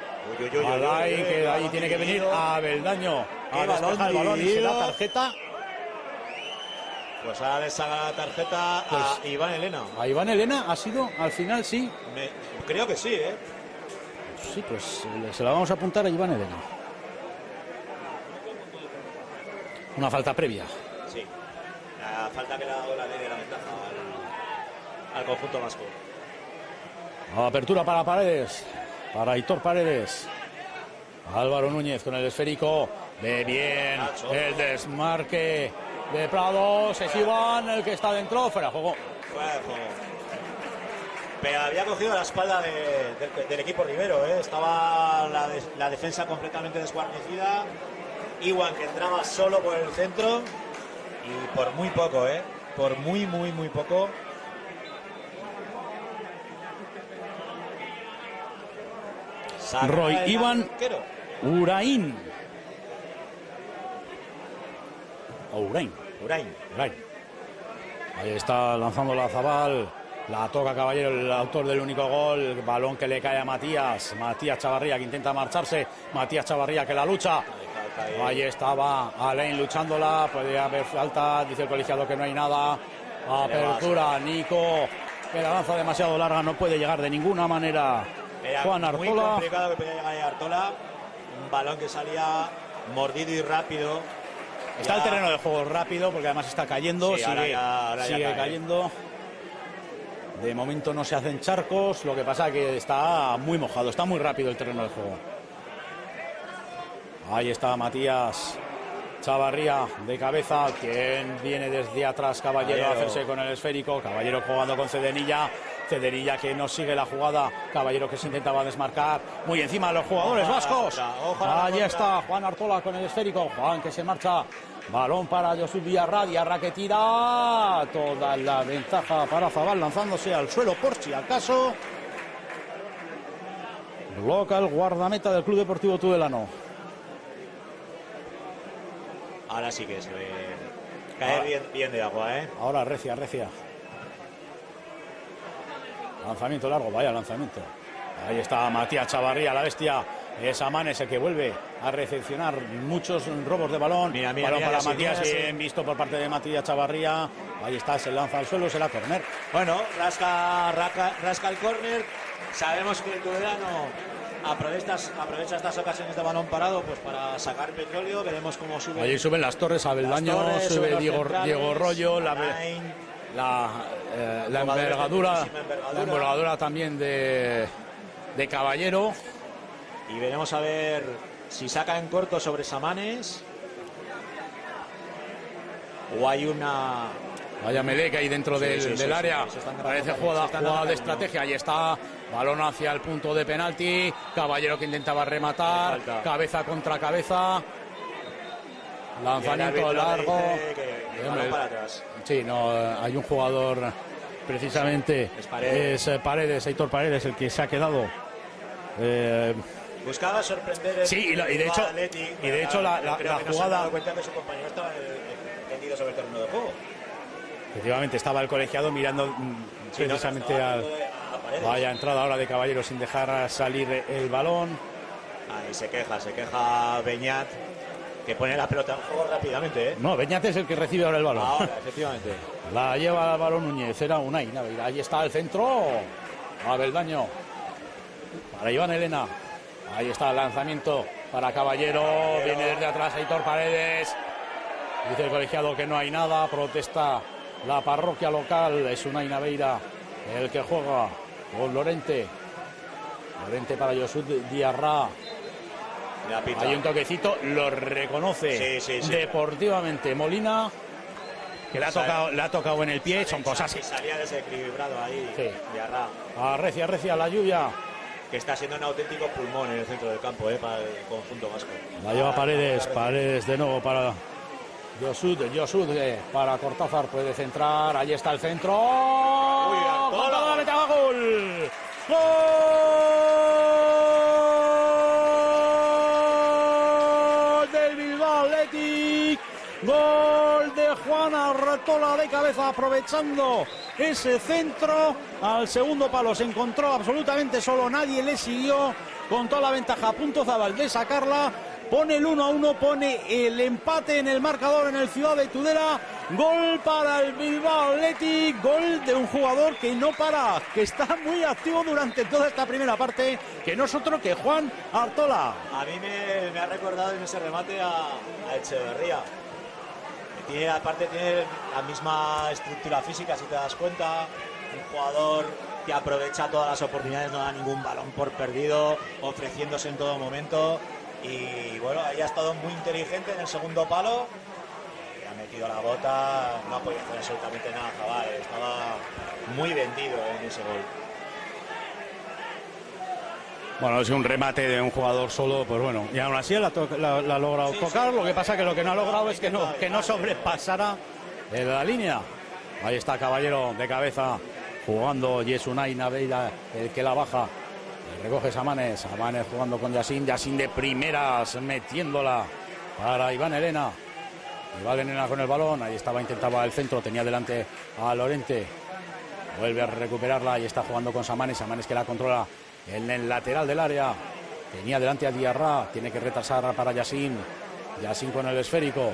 Alain, que ahí tiene que venir a Abeldaño. A despejar el balón y se da tarjeta. Pues ahora le saca la tarjeta a Iwan Elena. ¿A Iwan Elena ha sido al final, sí? Creo que sí, ¿eh? Sí, pues se la vamos a apuntar a Iwan Elena. Una falta previa. Sí. La falta que le ha dado la ley de la ventaja al conjunto vasco. Apertura para Paredes, para Aitor Paredes. Álvaro Núñez con el esférico. Ve bien el desmarque de Prados. Es Iván el que está dentro. Fuera de juego. Pero había cogido la espalda del equipo Rivero, ¿eh? Estaba la defensa completamente desguarnecida. Iwan que entraba solo por el centro y por muy poco, ¿eh? Por muy poco. Roy Iwan Urain. Urain. Ahí está lanzando la Zabal. La toca Caballero, el autor del único gol. Balón que le cae a Matías. Matías Chavarría que intenta marcharse. Matías Chavarría que la lucha. Ahí estaba Alain luchándola. Podría haber falta. Dice el colegiado que no hay nada. Apertura. Nico que la lanza demasiado larga. No puede llegar de ninguna manera. Era Juan Artola. Muy complicado que podía llegar a Artola. Un balón que salía mordido y rápido. Está el terreno de juego rápido porque además está cayendo. Sí, ahora sigue cayendo. De momento no se hacen charcos. Lo que pasa es que está muy mojado. Está muy rápido el terreno de juego. Ahí está Matías Chavarría de cabeza. Quien viene desde atrás, Caballero, a hacerse con el esférico. Caballero jugando con Cedenilla. Cedenilla que no sigue la jugada. Caballero que se intentaba desmarcar. Muy encima de los jugadores vascos. Ahí está Juan Artola con el esférico. Juan que se marcha. Balón para Josu Diarra. Diarra que tira. Toda la ventaja para Zabal lanzándose al suelo por si acaso. Bloca el guardameta del Club Deportivo Tudelano. Ahora sí que se ve caer bien de agua, ¿eh? Ahora recia. Lanzamiento largo, vaya lanzamiento. Ahí está Matías Chavarría, la bestia. Samanes el que vuelve a recepcionar muchos robos de balón. Balón para Matías, bien visto por parte de Matías Chavarría. Ahí está, se lanza al suelo, será córner. Bueno, rasca el córner. Sabemos que el Tudelano aprovecha estas ocasiones de balón parado pues para sacar petróleo. Veremos cómo sube. Ahí suben las torres, Abeldaño, sube Diego Rollo, la envergadura también de Caballero. Y veremos a ver si saca en corto sobre Samanes o hay una... Vaya melee que hay dentro del área. Parece jugada de estrategia. Ahí está. Balón hacia el punto de penalti. Caballero que intentaba rematar. Cabeza contra cabeza. Lanzamiento largo. Para atrás. Sí, no, hay un jugador precisamente. Sí, es Paredes. Es Paredes, Aitor Paredes, el que se ha quedado. Buscaba sorprender el... Sí, y de hecho la jugada... Efectivamente, estaba el colegiado mirando precisamente a Vaya entrada ahora de Caballero sin dejar salir el balón. Ahí se queja Beñat, que pone la pelota en juego rápidamente, ¿eh? No, Beñat es el que recibe ahora el balón. Ahora, efectivamente. La lleva Álvaro Núñez, era Unai Naveira. Ahí está el centro. Abeldaño. Para Iwan Elena. Ahí está el lanzamiento para Caballero. Viene desde atrás Aitor Paredes. Dice el colegiado que no hay nada. Protesta la parroquia local. Es Unai Naveira el que juega con Lorente. Lorente para Josu Diarra. Hay un toquecito, lo reconoce deportivamente Molina, que le ha tocado en el pie. Son cosas que salía desequilibrado ahí. Sí. Diarra. Arrecia la lluvia. Que está siendo un auténtico pulmón en el centro del campo, para el conjunto vasco. La lleva Paredes de nuevo para... Josu para Cortázar, puede centrar. Ahí está el centro. Uy, Artola, metaba gol. ¡Gol del Bilbao Athletic! Gol de Juan Artola de cabeza, aprovechando ese centro. Al segundo palo se encontró absolutamente solo, nadie le siguió. Con toda la ventaja a punto Zabal de sacarla. Pone el 1-1, pone el empate en el marcador en el Ciudad de Tudela. Gol para el Bilbao Athletic, gol de un jugador que no para, que está muy activo durante toda esta primera parte, que no es otro que Juan Artola. A mí me ha recordado en ese remate a Echeverría. Aparte tiene la misma estructura física, si te das cuenta. Un jugador que aprovecha todas las oportunidades, no da ningún balón por perdido, ofreciéndose en todo momento. Y bueno, ahí ha estado muy inteligente en el segundo palo. Ha metido la bota, no ha podido hacer absolutamente nada, Zabal. Estaba muy vendido en ese gol. Bueno, es un remate de un jugador solo, pues bueno, y aún así la ha logrado tocar. Lo que pasa que lo que no ha logrado es que no sobrepasara la línea. Ahí está Caballero de cabeza jugando, y es Unai Naveira el que la baja. Recoge Samanes, Samanes jugando con Yassine, Yassine de primeras metiéndola para Iwan Elena. Iwan Elena con el balón, ahí estaba, intentaba el centro, tenía delante a Lorente. Vuelve a recuperarla y está jugando con Samanes, Samanes que la controla en el lateral del área. Tenía delante a Diarra, tiene que retrasar para Yassine. Yassine con el esférico.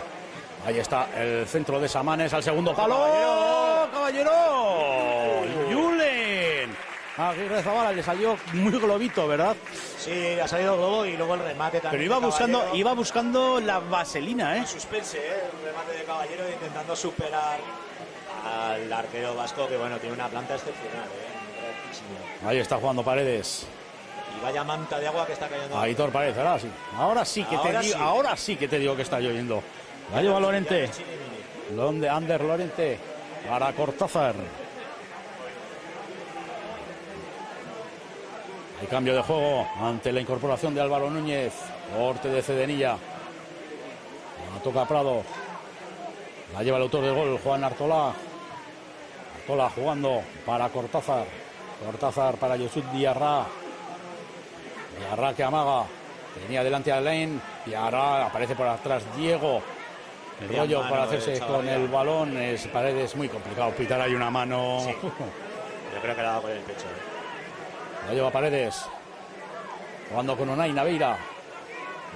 Ahí está el centro de Samanes al segundo palo. ¡Caballero! Julen Aguirrezabala, le salió muy globito, ¿verdad? Sí, le ha salido globo y luego el remate también. Pero iba buscando la vaselina, ¿eh? En suspense, ¿eh? Un remate de Caballero intentando superar al arquero vasco, que bueno, tiene una planta excepcional, ¿eh? Ahí está jugando Paredes. Y vaya manta de agua que está cayendo. Aitor Paredes, ahora sí. Ahora sí que te digo que está lloviendo. La lleva Lorente. Donde Ander Lorente para Cortázar. El cambio de juego ante la incorporación de Álvaro Núñez. Corte de Cedenilla. La toca Prado. La lleva el autor del gol, Juan Artola. Artola jugando para Cortázar. Cortázar para Josu Diarra. Diarra que amaga. Tenía delante a Alain. Diarra aparece por atrás Diego. El rollo para hacerse con el balón. Es Paredes, muy complicado pitar ahí una mano. Sí. Yo creo que la ha dado con el pecho. La lleva Paredes. Jugando con Unai Naveira.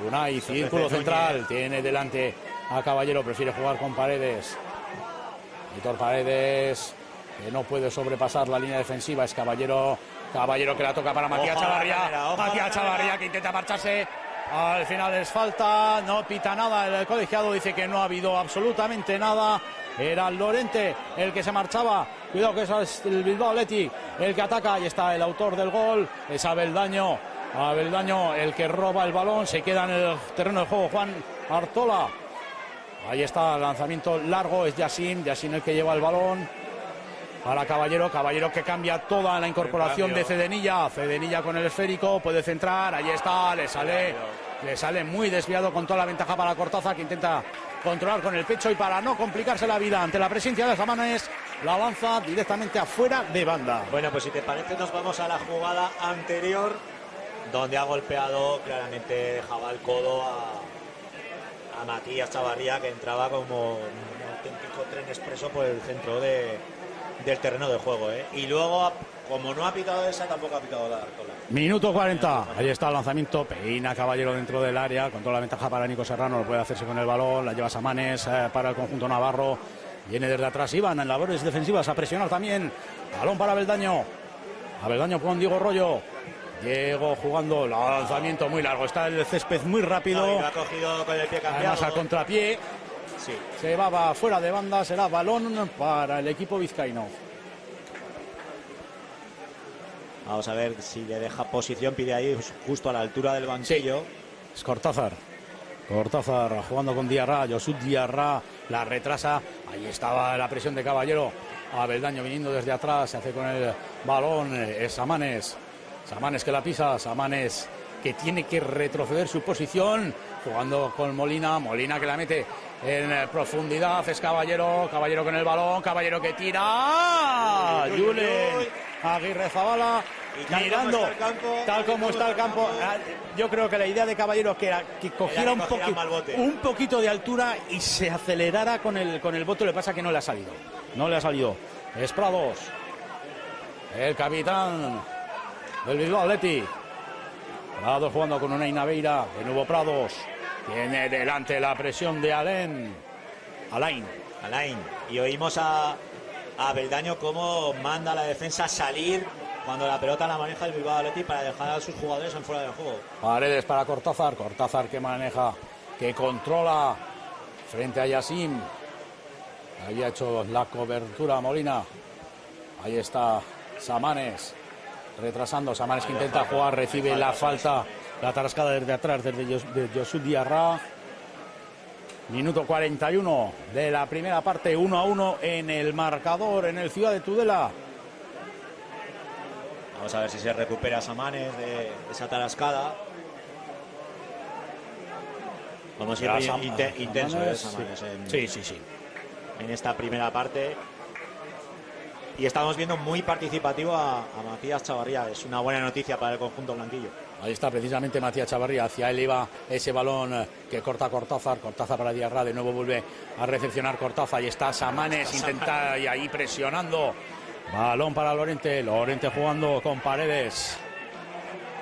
Unai, círculo central. Tiene delante a Caballero. Prefiere jugar con Paredes. Víctor Paredes, que no puede sobrepasar la línea defensiva. Es Caballero. Caballero que la toca para Matías Chavarría. Matías Chavarría que intenta marcharse. Al final es falta, no pita nada, el colegiado dice que no ha habido absolutamente nada. Era Lorente el que se marchaba, cuidado que eso es el Bilbao Athletic el que ataca, y está el autor del gol, es Abeldaño. Abeldaño el que roba el balón, se queda en el terreno de juego Juan Artola. Ahí está el lanzamiento largo, es Yassine, Yassine el que lleva el balón para Caballero, Caballero que cambia toda la incorporación de Cedenilla. Cedenilla con el esférico, puede centrar, ahí está, le sale muy desviado con toda la ventaja para Cortázar, que intenta controlar con el pecho, y para no complicarse la vida ante la presencia de Samanes, la lanza directamente afuera de banda. Bueno, pues si te parece nos vamos a la jugada anterior, donde ha golpeado claramente Zabal codo a Matías Chavarría, que entraba como un auténtico tren expreso por el centro del terreno de juego, ¿eh? Y luego, como no ha pitado esa, tampoco ha pitado la Artola. Minuto 40, ahí está el lanzamiento, peina Caballero dentro del área, con toda la ventaja para Nico Serrano, lo puede hacerse con el balón, la lleva Samanes para el conjunto navarro, viene desde atrás, Iván en labores defensivas a presionar también, balón para Abeldaño, Abeldaño con Diego Rollo, Diego jugando, lanzamiento muy largo, está el césped muy rápido, no, ha cogido con el pie cambiado, además al contrapié. Sí. Se va fuera de banda, será balón para el equipo vizcaíno. Vamos a ver si le deja posición, pide ahí justo a la altura del banquillo. Sí. Es Cortázar. Cortázar jugando con Diarra, Josu Diarra la retrasa. Ahí estaba la presión de Caballero. Abeldaño viniendo desde atrás, se hace con el balón. Es Samanes. Samanes que la pisa, Samanes que tiene que retroceder su posición. Jugando con Molina, Molina que la mete en profundidad, es Caballero, Caballero con el balón, Caballero que tira. Julen Aguirrezabala mirando tal como está el campo. Yo creo que la idea de Caballero es que cogiera un poquito de altura y se acelerara con el bote. Lo que pasa que no le ha salido. No le ha salido. Es Prados, el capitán del Bilbao Athletic. Prados jugando con Unai Naveira. De nuevo Prados. Tiene delante la presión de Alain. Y oímos a Abeldaño cómo manda a la defensa a salir cuando la pelota la maneja el Bilbao Athletic para dejar a sus jugadores en fuera del juego. Paredes para Cortázar. Cortázar que maneja, que controla frente a Yassine. Había hecho la cobertura a Molina. Ahí está Samanes. Retrasando. Samanes que intenta jugar, recibe la falta. La tarascada desde atrás, desde Josu Diarra. Minuto 41 de la primera parte, 1-1 en el marcador, en el Ciudad de Tudela. Vamos a ver si se recupera Samanes de esa tarascada. Como siempre, intenso Samanes en, en esta primera parte. Y estamos viendo muy participativo a Matías Chavarría. Es una buena noticia para el conjunto blanquillo. Ahí está precisamente Matías Chavarría. Hacia él iba ese balón que corta Cortázar. Cortázar para Diarra. De nuevo vuelve a recepcionar Cortázar. Y está Samanes intentando y ahí presionando. Balón para Lorente. Lorente jugando con Paredes.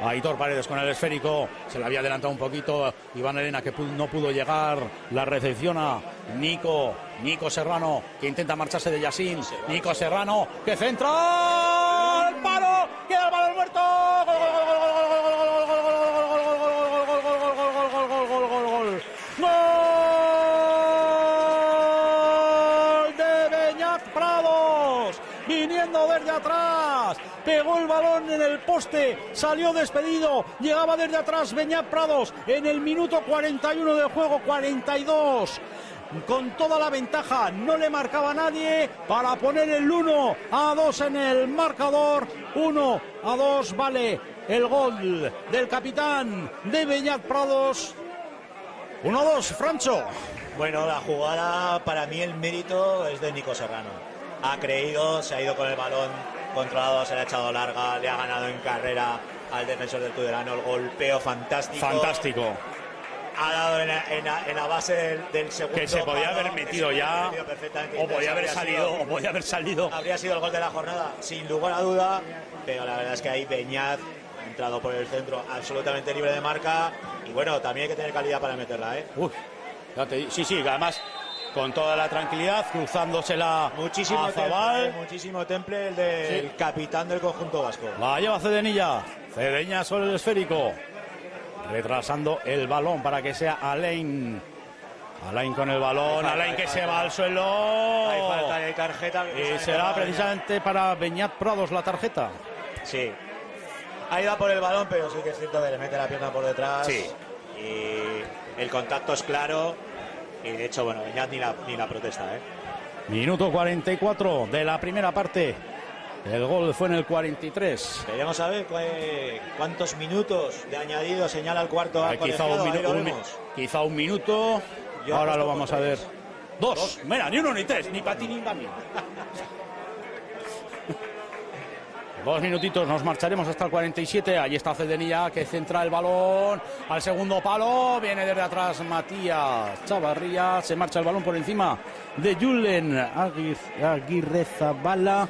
Aitor Paredes con el esférico, se le había adelantado un poquito Iwan Elena, que no pudo llegar, la recepciona Nico Serrano, que intenta marcharse de Yassine, Nico Serrano, que centra, al palo, queda el balón muerto, gol de Beñat Prados, viniendo desde atrás. Pegó el balón en el poste, salió despedido, llegaba desde atrás Beñat Prados en el minuto 41 del juego, 42. Con toda la ventaja, no le marcaba nadie para poner el 1-2 en el marcador. 1-2 vale el gol del capitán de Beñat Prados. 1-2, Francho. Bueno, la jugada, para mí el mérito es de Nico Serrano. Ha creído, se ha ido con el balón controlado, se le ha echado larga, le ha ganado en carrera al defensor del Tudelano, el golpeo fantástico. Fantástico. Ha dado en la base del segundo. Que se podía haber metido ya, o podía haber salido, Habría sido el gol de la jornada, sin lugar a duda, pero la verdad es que ahí Beñat ha entrado por el centro absolutamente libre de marca, y bueno, también hay que tener calidad para meterla, ¿eh? Uf, sí, además, con toda la tranquilidad, cruzándosela muchísimo a Zabal. Muchísimo temple el del capitán del conjunto vasco. La lleva Cedenilla. Cedeña sobre el esférico. Retrasando el balón para que sea Alain. Alain con el balón. Alain que se va al suelo. Hay falta de tarjeta. Y será precisamente para Beñat Prados la tarjeta. Sí. Ahí va por el balón, pero sí que es cierto que le mete la pierna por detrás. Sí. Y el contacto es claro. Y de hecho, bueno, ya ni la protesta, ¿eh? Minuto 44 de la primera parte. El gol fue en el 43. Veremos a ver cuántos minutos de añadido señala el cuarto. Quizá un minuto. Yo ahora lo vamos a ver. Dos. Mira, ni uno ni tres. Ni para ti ni para mí. 2 minutitos, nos marcharemos hasta el 47. Ahí está Cedenilla, que centra el balón al segundo palo. Viene desde atrás Matías Chavarría. Se marcha el balón por encima de Julen Aguirrezabala.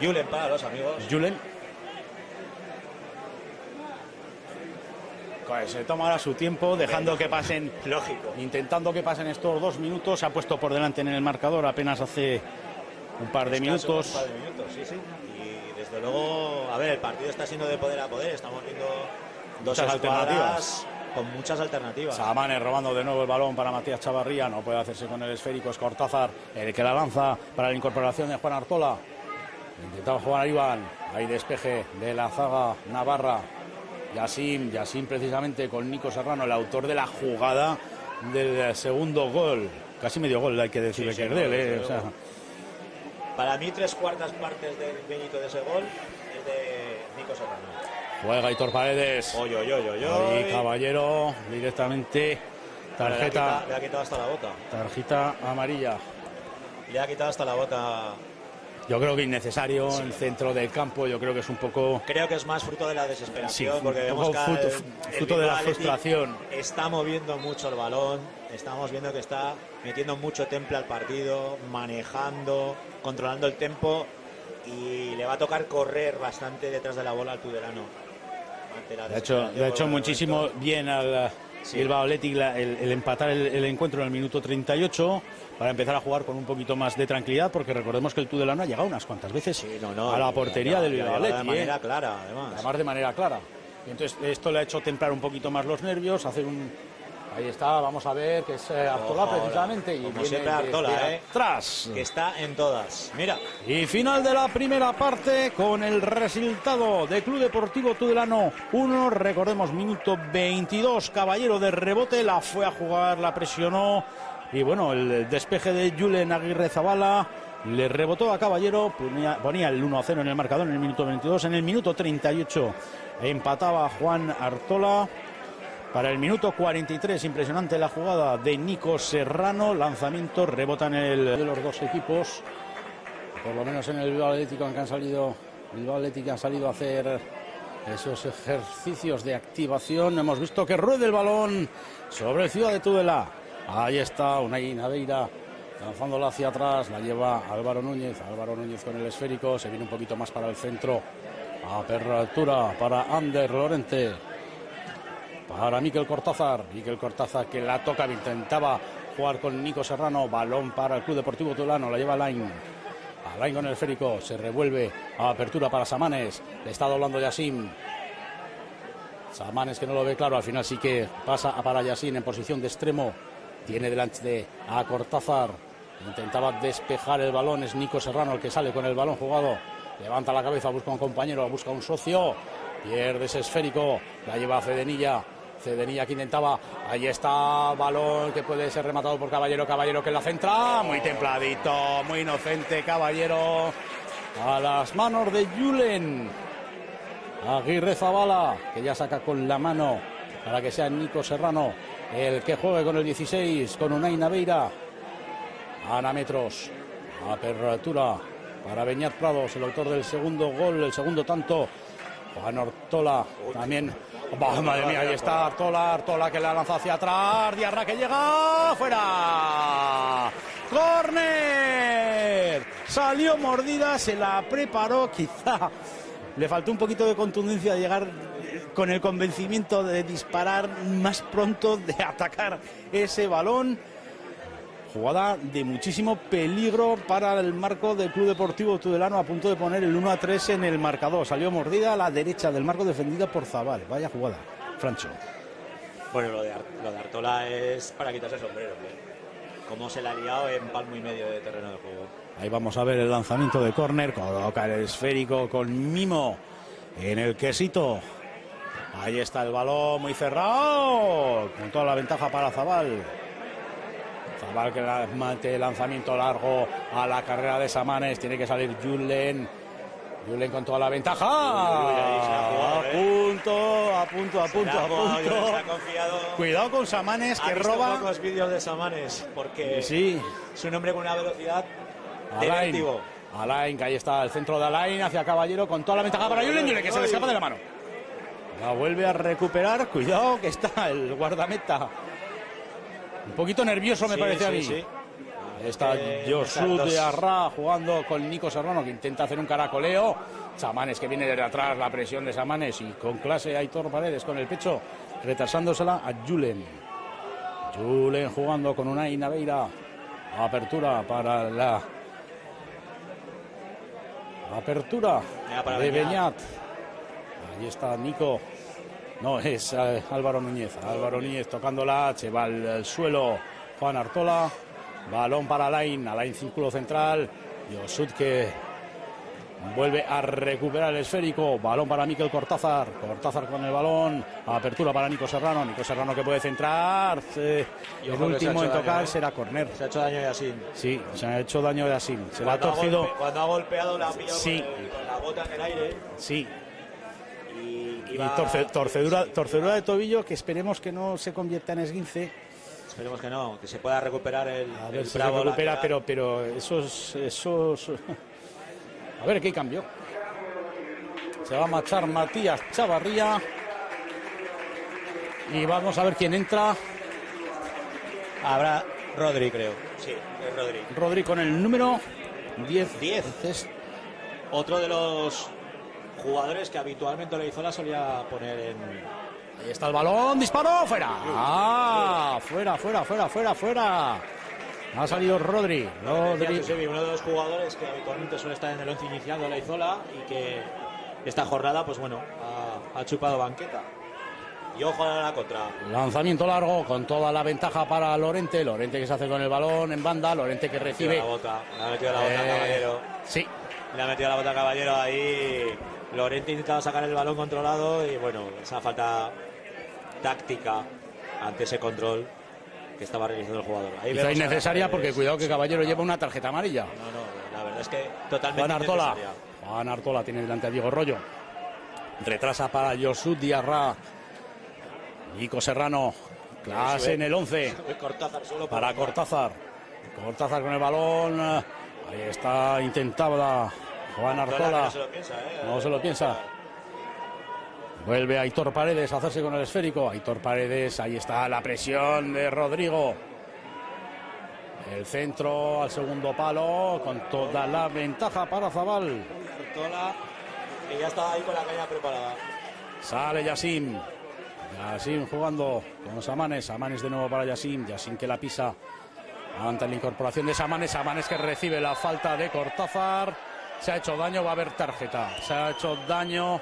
Julen para los amigos. Julen. Pues se tomará su tiempo, dejando que pasen. Lógico. Intentando que pasen estos 2 minutos. Se ha puesto por delante en el marcador apenas hace un par de minutos, sí. Y desde luego, a ver, el partido está siendo de poder a poder. Estamos viendo dos alternativas. Con muchas alternativas. Samanes robando de nuevo el balón para Matías Chavarría. No puede hacerse con el esférico. Es Cortázar el que la lanza para la incorporación de Juan Artola. Intentaba jugar a Iván. Ahí despeje de la zaga navarra. Yassine precisamente con Nico Serrano, el autor de la jugada del segundo gol. Casi medio gol, hay que decirle que es de él, ¿eh? O sea, para mí, 3/4 partes del mérito de ese gol es de Nico Serrano. Juega Aitor Paredes. Y Caballero directamente. Tarjeta. Le ha quitado hasta la bota. Tarjeta amarilla. Le ha quitado hasta la bota. Yo creo que innecesario, el centro del campo, yo creo que es un poco... Creo que es más fruto de la desesperación, porque vemos que fruto de la frustración. Está moviendo mucho el balón, estamos viendo que está metiendo mucho temple al partido, manejando, controlando el tempo, y le va a tocar correr bastante detrás de la bola al Tudelano. De hecho muchísimo bien al Bilbao Athletic el empatar el encuentro en el minuto 38... para empezar a jugar con un poquito más de tranquilidad, porque recordemos que el Tudelano ha llegado unas cuantas veces a la portería del Bilbao Athletic. De manera clara, además de manera clara. Y entonces esto le ha hecho templar un poquito más los nervios, hacer un... Ahí está, vamos a ver, que es Artola precisamente. Y como siempre Artola, ¿eh? Tras. Que está en todas, mira. Y final de la primera parte con el resultado de Club Deportivo Tudelano 1, recordemos, minuto 22, Caballero de rebote, la fue a jugar, la presionó. Y bueno, el despeje de Julen Aguirrezabala Le rebotó a Caballero, ponía el 1-0 en el marcador en el minuto 22. En el minuto 38 empataba Juan Artola. Para el minuto 43, impresionante la jugada de Nico Serrano. Lanzamiento, rebota en el de los dos equipos. Por lo menos en el Bilbao Athletic han salido a hacer esos ejercicios de activación. Hemos visto que ruede el balón sobre Ciudad de Tudela. Ahí está Unai Naveira lanzándola hacia atrás. La lleva Álvaro Núñez. Álvaro Núñez con el esférico. Se viene un poquito más para el centro. Apertura para Ander Lorente. Para Miquel Cortázar. Miquel Cortázar que la toca. Intentaba jugar con Nico Serrano. Balón para el Club Deportivo Tudelano. La lleva Alain. Alain con el esférico. Se revuelve. Apertura para Samanes. Le está doblando Yassine. Samanes que no lo ve claro. Al final sí que pasa para Yassine en posición de extremo. Tiene delante a Cortázar. Intentaba despejar el balón. Es Nico Serrano el que sale con el balón jugado. Levanta la cabeza. Busca un compañero. Busca un socio. Pierde ese esférico. La lleva Cedenilla. Cedenilla que intentaba, ahí está, balón que puede ser rematado por Caballero, Caballero que la centra, muy templadito, muy inocente Caballero, a las manos de Julen Aguirrezabala, que ya saca con la mano para que sea Nico Serrano el que juegue con el 16, con Unai Naveira, gana metros, apertura para Beñat Prados, el autor del segundo gol, el segundo tanto, Juan Artola también. Bah, madre mía, ahí está Artola, Artola que la lanza hacia atrás, Diarra que llega, fuera, córner, salió mordida, se la preparó, quizá le faltó un poquito de contundencia de llegar con el convencimiento de disparar más pronto, de atacar ese balón. Jugada de muchísimo peligro para el marco del Club Deportivo Tudelano, a punto de poner el 1-3 en el marcador. Salió mordida a la derecha del marco, defendida por Zabal. Vaya jugada, Francho. Bueno, lo de Artola es para quitarse el sombrero. Como se la ha liado en palmo y medio de terreno de juego. Ahí vamos a ver el lanzamiento de córner. Coloca el esférico con mimo en el quesito. Ahí está el balón muy cerrado. Con toda la ventaja para Zabal. Zabal que mate lanzamiento largo a la carrera de Samanes. Tiene que salir Julen. Julen con toda la ventaja. A punto. Cuidado con Samanes que roba. Pocos vídeos de Samanes porque sí. Es un hombre con una velocidad delictiva. Alain, que ahí está el centro de Alain hacia Caballero con toda la ventaja para Julen. Julen que se le escapa de la mano. La vuelve a recuperar. Cuidado que está el guardameta. Un poquito nervioso me parece a mí. Sí. Ahí está Josu Diarra jugando con Nico Serrano que intenta hacer un caracoleo. Samanes que viene desde atrás, la presión de Samanes y con clase Aitor Paredes con el pecho retrasándosela a Julen. Julen jugando con Unai Naveira. Apertura para la... Apertura para de Beñat. Ahí está Nico. No, es Álvaro Núñez. Álvaro Núñez tocándola, se va al suelo Juan Artola. Balón para Alain. Alain círculo central. Yosud que vuelve a recuperar el esférico. Balón para Miquel Cortázar. Cortázar con el balón. Apertura para Nico Serrano. Nico Serrano que puede centrar. El último en tocar será córner. Se ha hecho daño Yassine. Sí, se ha hecho daño Yassine. Se lo ha torcido. Cuando ha golpeado la pilla con la bota en el aire. Sí. Y torcedura de tobillo que esperemos que no se convierta en esguince. Esperemos que no, que se pueda recuperar el... A ver si se recupera, pero esos... A ver, ¿qué cambió? Se va a marchar Matías Chavarría. Y vamos a ver quién entra. Habrá Rodrigo, creo. Sí, es Rodrigo. Rodrigo con el número 10. 10. Entonces, otro de los... jugadores que habitualmente Olaizola solía poner en... Ahí está el balón, disparo, fuera. Fuera. Ha salido Rodri. Rodri. Uno de los jugadores que habitualmente suele estar en el once inicial de Olaizola y que esta jornada, pues bueno, ha chupado banqueta. Y ojo a la contra. Lanzamiento largo con toda la ventaja para Lorente. Lorente que se hace con el balón en banda. Lorente que recibe... La bota. Le ha metido la bota Caballero. Sí. Le ha metido la bota Caballero ahí... Lorente intentaba sacar el balón controlado y bueno, esa falta táctica ante ese control que estaba realizando el jugador. Ahí es innecesaria porque cuidado que Caballero lleva una tarjeta amarilla. No, es que totalmente innecesaria. Juan Artola tiene delante a Diego Rollo. Retrasa para Josu Diarra. Nico Serrano. Clase en el 11. Para Cortázar. Cortázar con el balón. Ahí está, intentaba Juan Artola. No se lo piensa, ¿eh? No se lo piensa. Vuelve Aitor Paredes a hacerse con el esférico. Aitor Paredes, ahí está la presión de Rodrigo. El centro al segundo palo, con toda la ventaja para Zabal. Artola, que ya está ahí con la caña preparada. Sale Yassine. Yassine jugando con Samanes. Samanes de nuevo para Yassine. Yassine que la pisa. Levanta la incorporación de Samanes. Samanes que recibe la falta de Cortázar. Se ha hecho daño, va a haber tarjeta. Se ha hecho daño.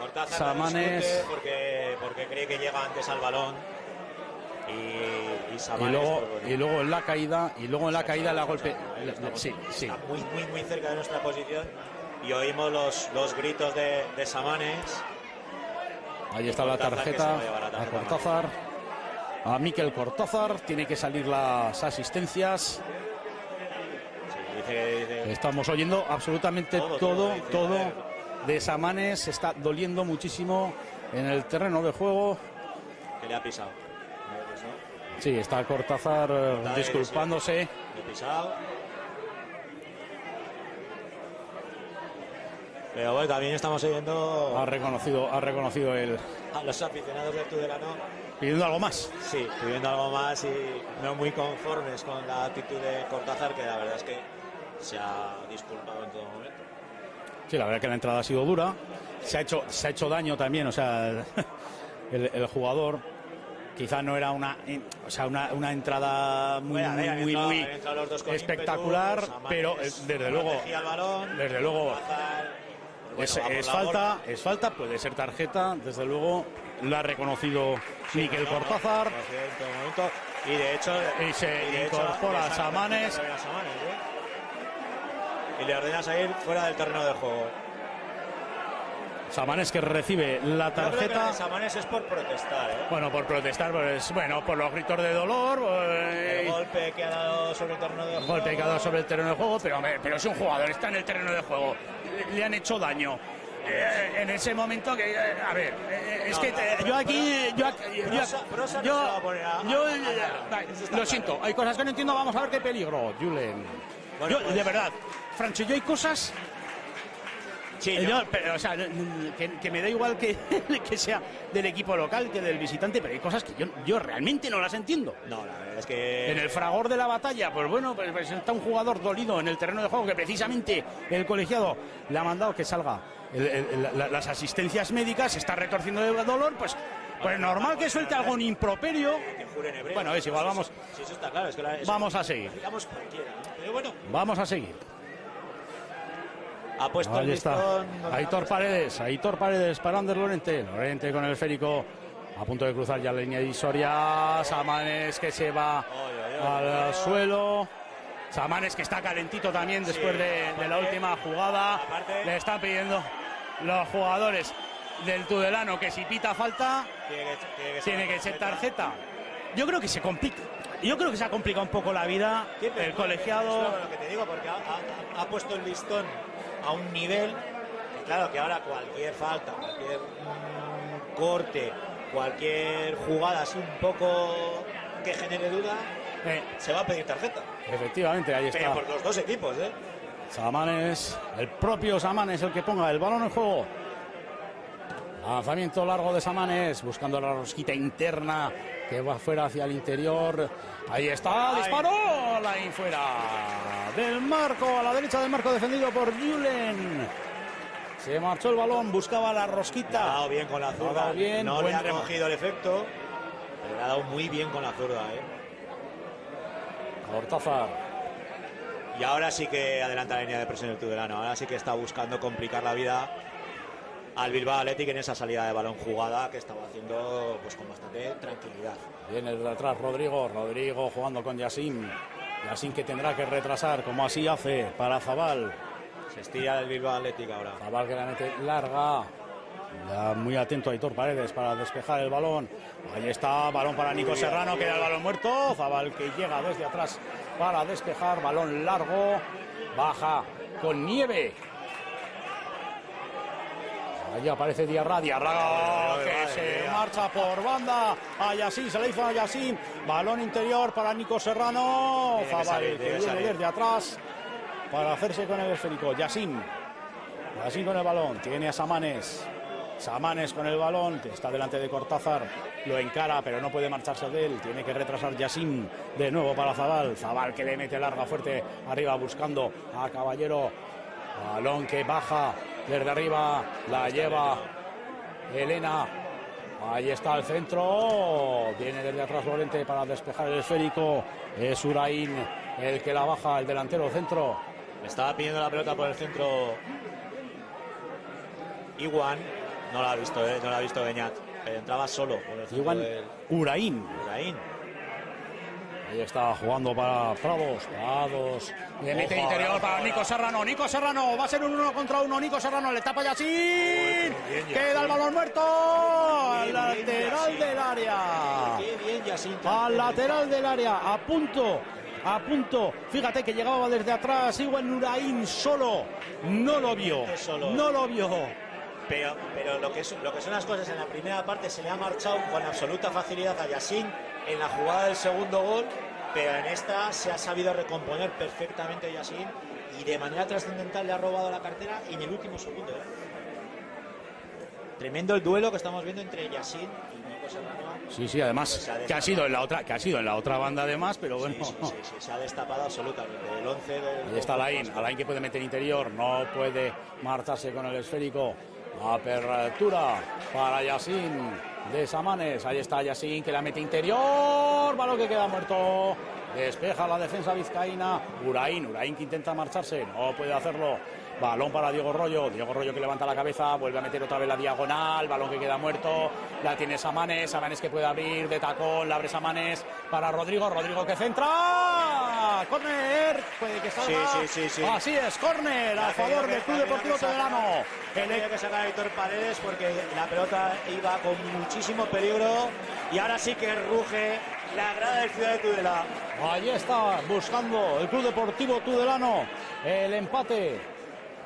Cortázar Samanes porque cree que llega antes al balón y Samanes y luego en la caída la golpe sí está muy cerca de nuestra posición y oímos los gritos de Samanes. Ahí está la tarjeta a Cortázar, a Miquel Cortázar. Tiene que salir las asistencias. Estamos oyendo absolutamente todo de Samanes. Está doliendo muchísimo en el terreno de juego. Que le ha pisado. Sí, está Cortázar disculpándose. Pero bueno, también estamos oyendo. Ha reconocido el. A los aficionados del Tudelano. Pidiendo algo más. Sí, pidiendo algo más y no muy conformes con la actitud de Cortázar, que la verdad es que se ha disculpado en todo momento. Sí, la verdad que la entrada ha sido dura. Se ha hecho daño también, o sea, el jugador quizás no era una entrada muy espectacular, pero desde luego es falta, puede ser tarjeta, desde luego la ha reconocido Miquel Cortázar. Y de hecho se incorpora Samanes. Y le ordena salir fuera del terreno de juego. Samanes que recibe la tarjeta. Samanes es por protestar, ¿eh? Bueno, por protestar, pues, bueno, por los gritos de dolor. El golpe que ha dado sobre el terreno de juego. Pero si un jugador está en el terreno de juego, le han hecho daño. En ese momento que a ver, es que yo aquí lo siento, hay cosas que no entiendo, vamos a ver qué peligro, Julen. Bueno, de verdad. Francho, yo hay cosas. Sí, que me da igual que sea del equipo local que del visitante, pero hay cosas que yo realmente no las entiendo. No, la verdad es que. En el fragor de la batalla, pues bueno, pues está un jugador dolido en el terreno de juego que precisamente el colegiado le ha mandado que salga. Las asistencias médicas, se está retorciendo de dolor, pues normal que suelte algún improperio. Bueno, es igual, vamos. Eso está claro, vamos a seguir. Vamos a seguir. Ha puesto ahí el listón. Aitor Paredes para Ander Lorente. Lorente con el esférico a punto de cruzar ya la línea divisoria. Samanes que se va al suelo. Samanes que está calentito también después de la última jugada. Le están pidiendo los jugadores del Tudelano que si pita falta tiene que ser tarjeta. Yo creo que se complica. Yo creo que se ha complicado un poco la vida el colegiado. Es lo que te digo, porque ha puesto el listón a un nivel que, claro, que ahora cualquier falta, cualquier corte, cualquier jugada así un poco que genere duda, se va a pedir tarjeta. Efectivamente, ahí está. Pero por los dos equipos, ¿eh? Samanes, el propio Samanes, el que ponga el balón en juego. Lanzamiento largo de Samanes, buscando la rosquita interna que va fuera hacia el interior. Ahí está, disparó, Alain fuera del marco, a la derecha del marco, defendido por Julen. Se marchó el balón, buscaba la rosquita. Le ha dado bien con la zurda, no le ha recogido el efecto, pero le ha dado muy bien con la zurda, ¿eh? Cortázar. Y ahora sí que adelanta la línea de presión del Tudelano, ahora sí que está buscando complicar la vida al Bilbao Athletic en esa salida de balón jugada que estaba haciendo pues con bastante tranquilidad. Viene desde atrás Rodrigo jugando con Yassine. Yassine que tendrá que retrasar, como así hace, para Zabal. Se estira del Bilbao Athletic ahora. Zabal que la mete larga. Ya muy atento Aitor Paredes para despejar el balón. Ahí está, balón para Nico Serrano, queda el balón muerto. Zabal que llega desde atrás para despejar, balón largo, baja con nieve. Ahí aparece Diarra, Diarra que se marcha por banda. A Yassine, se le hizo a Yassine. Balón interior para Nico Serrano. Zabal que viene desde atrás para hacerse con el esférico. Yassine. Yassine con el balón, tiene a Samanes. Samanes con el balón, que está delante de Cortázar, lo encara, pero no puede marcharse de él, tiene que retrasar Yassine de nuevo para Zabal, Zabal que le mete larga fuerte arriba buscando a Caballero, balón que baja desde arriba, la lleva Elena, ahí está el centro, viene desde atrás Lorente para despejar el esférico, es Uraín el que la baja, el delantero centro. Estaba pidiendo la pelota por el centro Iwan. No la ha visto, no la ha visto Beñat. Pero entraba solo. Igual del... Uraín. Ahí está jugando para Prados. Le mete interior para Nico Serrano. Nico Serrano va a ser un 1 contra 1. Nico Serrano le tapa a Yassine. Queda el balón muerto. Al lateral del área. Al lateral del área. A punto. A punto, fíjate que llegaba desde atrás. Igual Uraín solo. No lo vio. No lo vio. Pero lo que son las cosas, en la primera parte se le ha marchado con absoluta facilidad a Yassine en la jugada del segundo gol, pero en esta se ha sabido recomponer perfectamente Yassine y de manera trascendental le ha robado la cartera en el último segundo. Tremendo el duelo que estamos viendo entre Yassine y Nico Serrano. Sí, sí, además que ha sido en la otra, banda además, pero bueno. Sí, se ha destapado absolutamente el 11 del... Ahí está Alain, que puede meter interior, no puede marcharse con el esférico. Apertura para Yassine de Samanes. Ahí está Yassine que la mete interior. Balón que queda muerto. Despeja la defensa vizcaína. Uraín que intenta marcharse. No puede hacerlo. Balón para Diego Rollo. Diego Rollo que levanta la cabeza. Vuelve a meter otra vez la diagonal. Balón que queda muerto. La tiene Samanes. Samanes que puede abrir de tacón. La abre Samanes para Rodrigo. Rodrigo que centra. Córner. Puede que salga. Sí. Así es. Córner a favor del Club Deportivo Tudelano. Tenía que sacar a Aitor Paredes porque la pelota iba con muchísimo peligro. Y ahora sí que ruge la grada del Ciudad de Tudela. Ahí está. Buscando el Club Deportivo Tudelano el empate.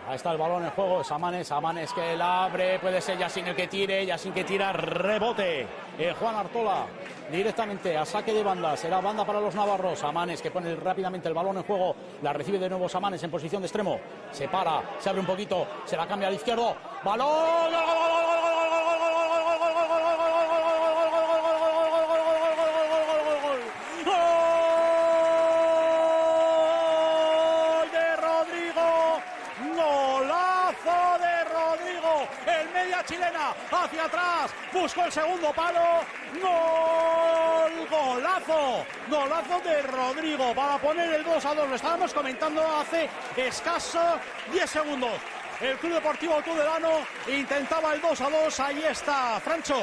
Ahí está el balón en juego, Samanes que la abre, puede ser Yassine el que tire, Yassine que tira, rebote. Juan Artola directamente a saque de banda, será banda para los navarros. Samanes que pone rápidamente el balón en juego, la recibe de nuevo Samanes en posición de extremo. Se para, se abre un poquito, se la cambia al izquierdo. ¡Balón! Chilena hacia atrás, buscó el segundo palo, ¡gol! Golazo de Rodrigo para poner el 2-2, lo estábamos comentando hace escasos 10 segundos. El Club Deportivo Tudelano intentaba el 2-2, ahí está, Francho.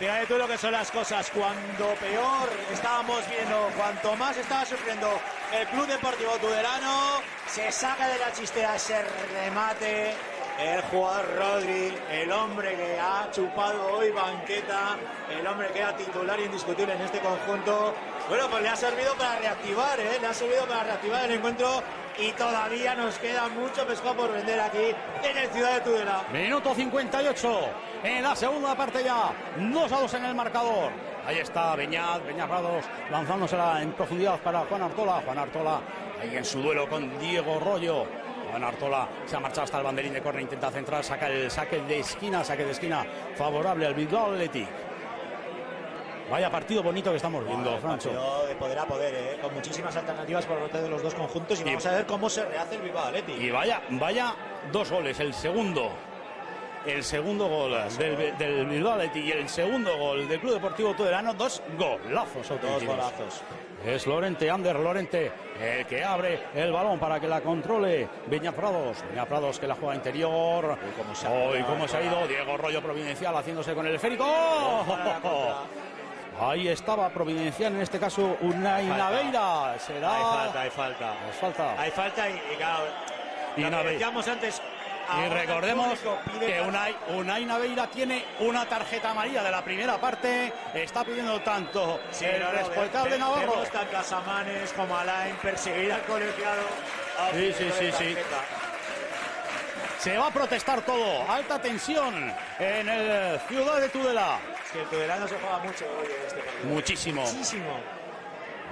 Fíjate tú lo que son las cosas, cuando peor estábamos viendo, cuanto más estaba sufriendo el Club Deportivo Tudelano, se saca de la chistera ese remate. El jugador Rodri, el hombre que ha chupado hoy banqueta, el hombre que era titular indiscutible en este conjunto. Bueno, pues le ha servido para reactivar, el encuentro y todavía nos queda mucho pescado por vender aquí en el Ciudad de Tudela. Minuto 58, en la segunda parte ya, 2-2 en el marcador. Ahí está Beñat Prados lanzándosela en profundidad para Juan Artola ahí en su duelo con Diego Rollo. Juan Artola se ha marchado hasta el banderín de córner, intenta centrar, saca el saque de esquina favorable al Bilbao Athletic. Vaya partido bonito que estamos viendo, Francho. De poder a poder, con muchísimas alternativas por parte de los dos conjuntos y vamos a ver cómo se rehace el Bilbao Athletic. Y vaya dos goles, el segundo gol del Bilbao Athletic y el segundo gol del Club Deportivo Tudelano, dos golazos auténticos. Dos golazos. Es Lorente, Ander Lorente, el que abre el balón para que la controle Beñat Prados que la juega interior. Cómo se ha ido Diego Rollo Providencial haciéndose con el esférico. Ahí estaba Providencial, en este caso Unai Naveira. Será... Hay falta. Y claro, lo que decíamos antes, Y recordemos que Unai Naveira tiene una tarjeta amarilla de la primera parte. Está pidiendo tanto el responsable de Navarro. Tanto a Samanes como a Alain perseguir al colegiado. Sí. Se va a protestar todo. Alta tensión en el Ciudad de Tudela. Es que el Tudela no se juega mucho hoy en este partido. Muchísimo.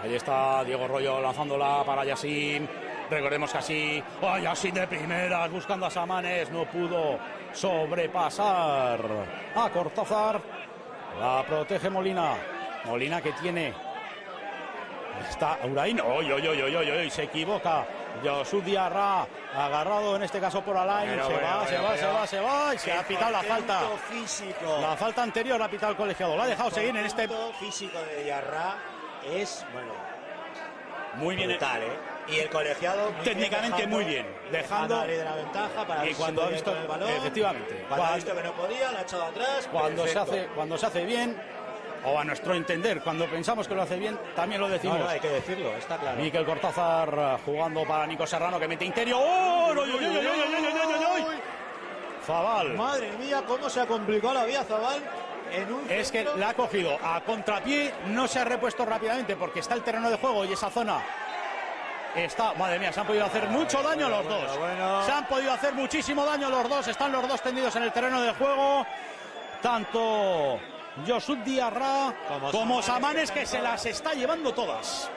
Ahí está Diego Rollo lanzándola para Yassine. Recordemos que así, Yassine de primeras, buscando a Samanes, no pudo sobrepasar a Cortázar. La protege Molina. Molina que tiene. Está Uraín. Se equivoca. Josu Diarra, agarrado en este caso por Alain. Se va. Y se ha pitado la falta. La falta anterior la ha pitado el colegiado. La ha dejado seguir en este. El físico de Diarra es, bueno, muy bien. Brutal, Y el colegiado técnicamente muy bien, dejando de la ventaja para y cuando ha visto el balón, efectivamente, cuando ha visto que no podía, la ha echado atrás. Cuando se hace bien, o a nuestro entender, cuando pensamos que lo hace bien, también lo decimos. No, hay que decirlo, está claro. Miquel Cortázar jugando para Nico Serrano, que mete interior. Zabal. Madre mía, cómo se ha complicado la vida, Zabal. Es que la ha cogido a contrapié, no se ha repuesto rápidamente porque está el terreno de juego y esa zona. Madre mía, se han podido hacer mucho daño a los dos. Se han podido hacer muchísimo daño a los dos. Están los dos tendidos en el terreno de juego. Tanto Josu Diarra como Samanes, que se las está llevando todas.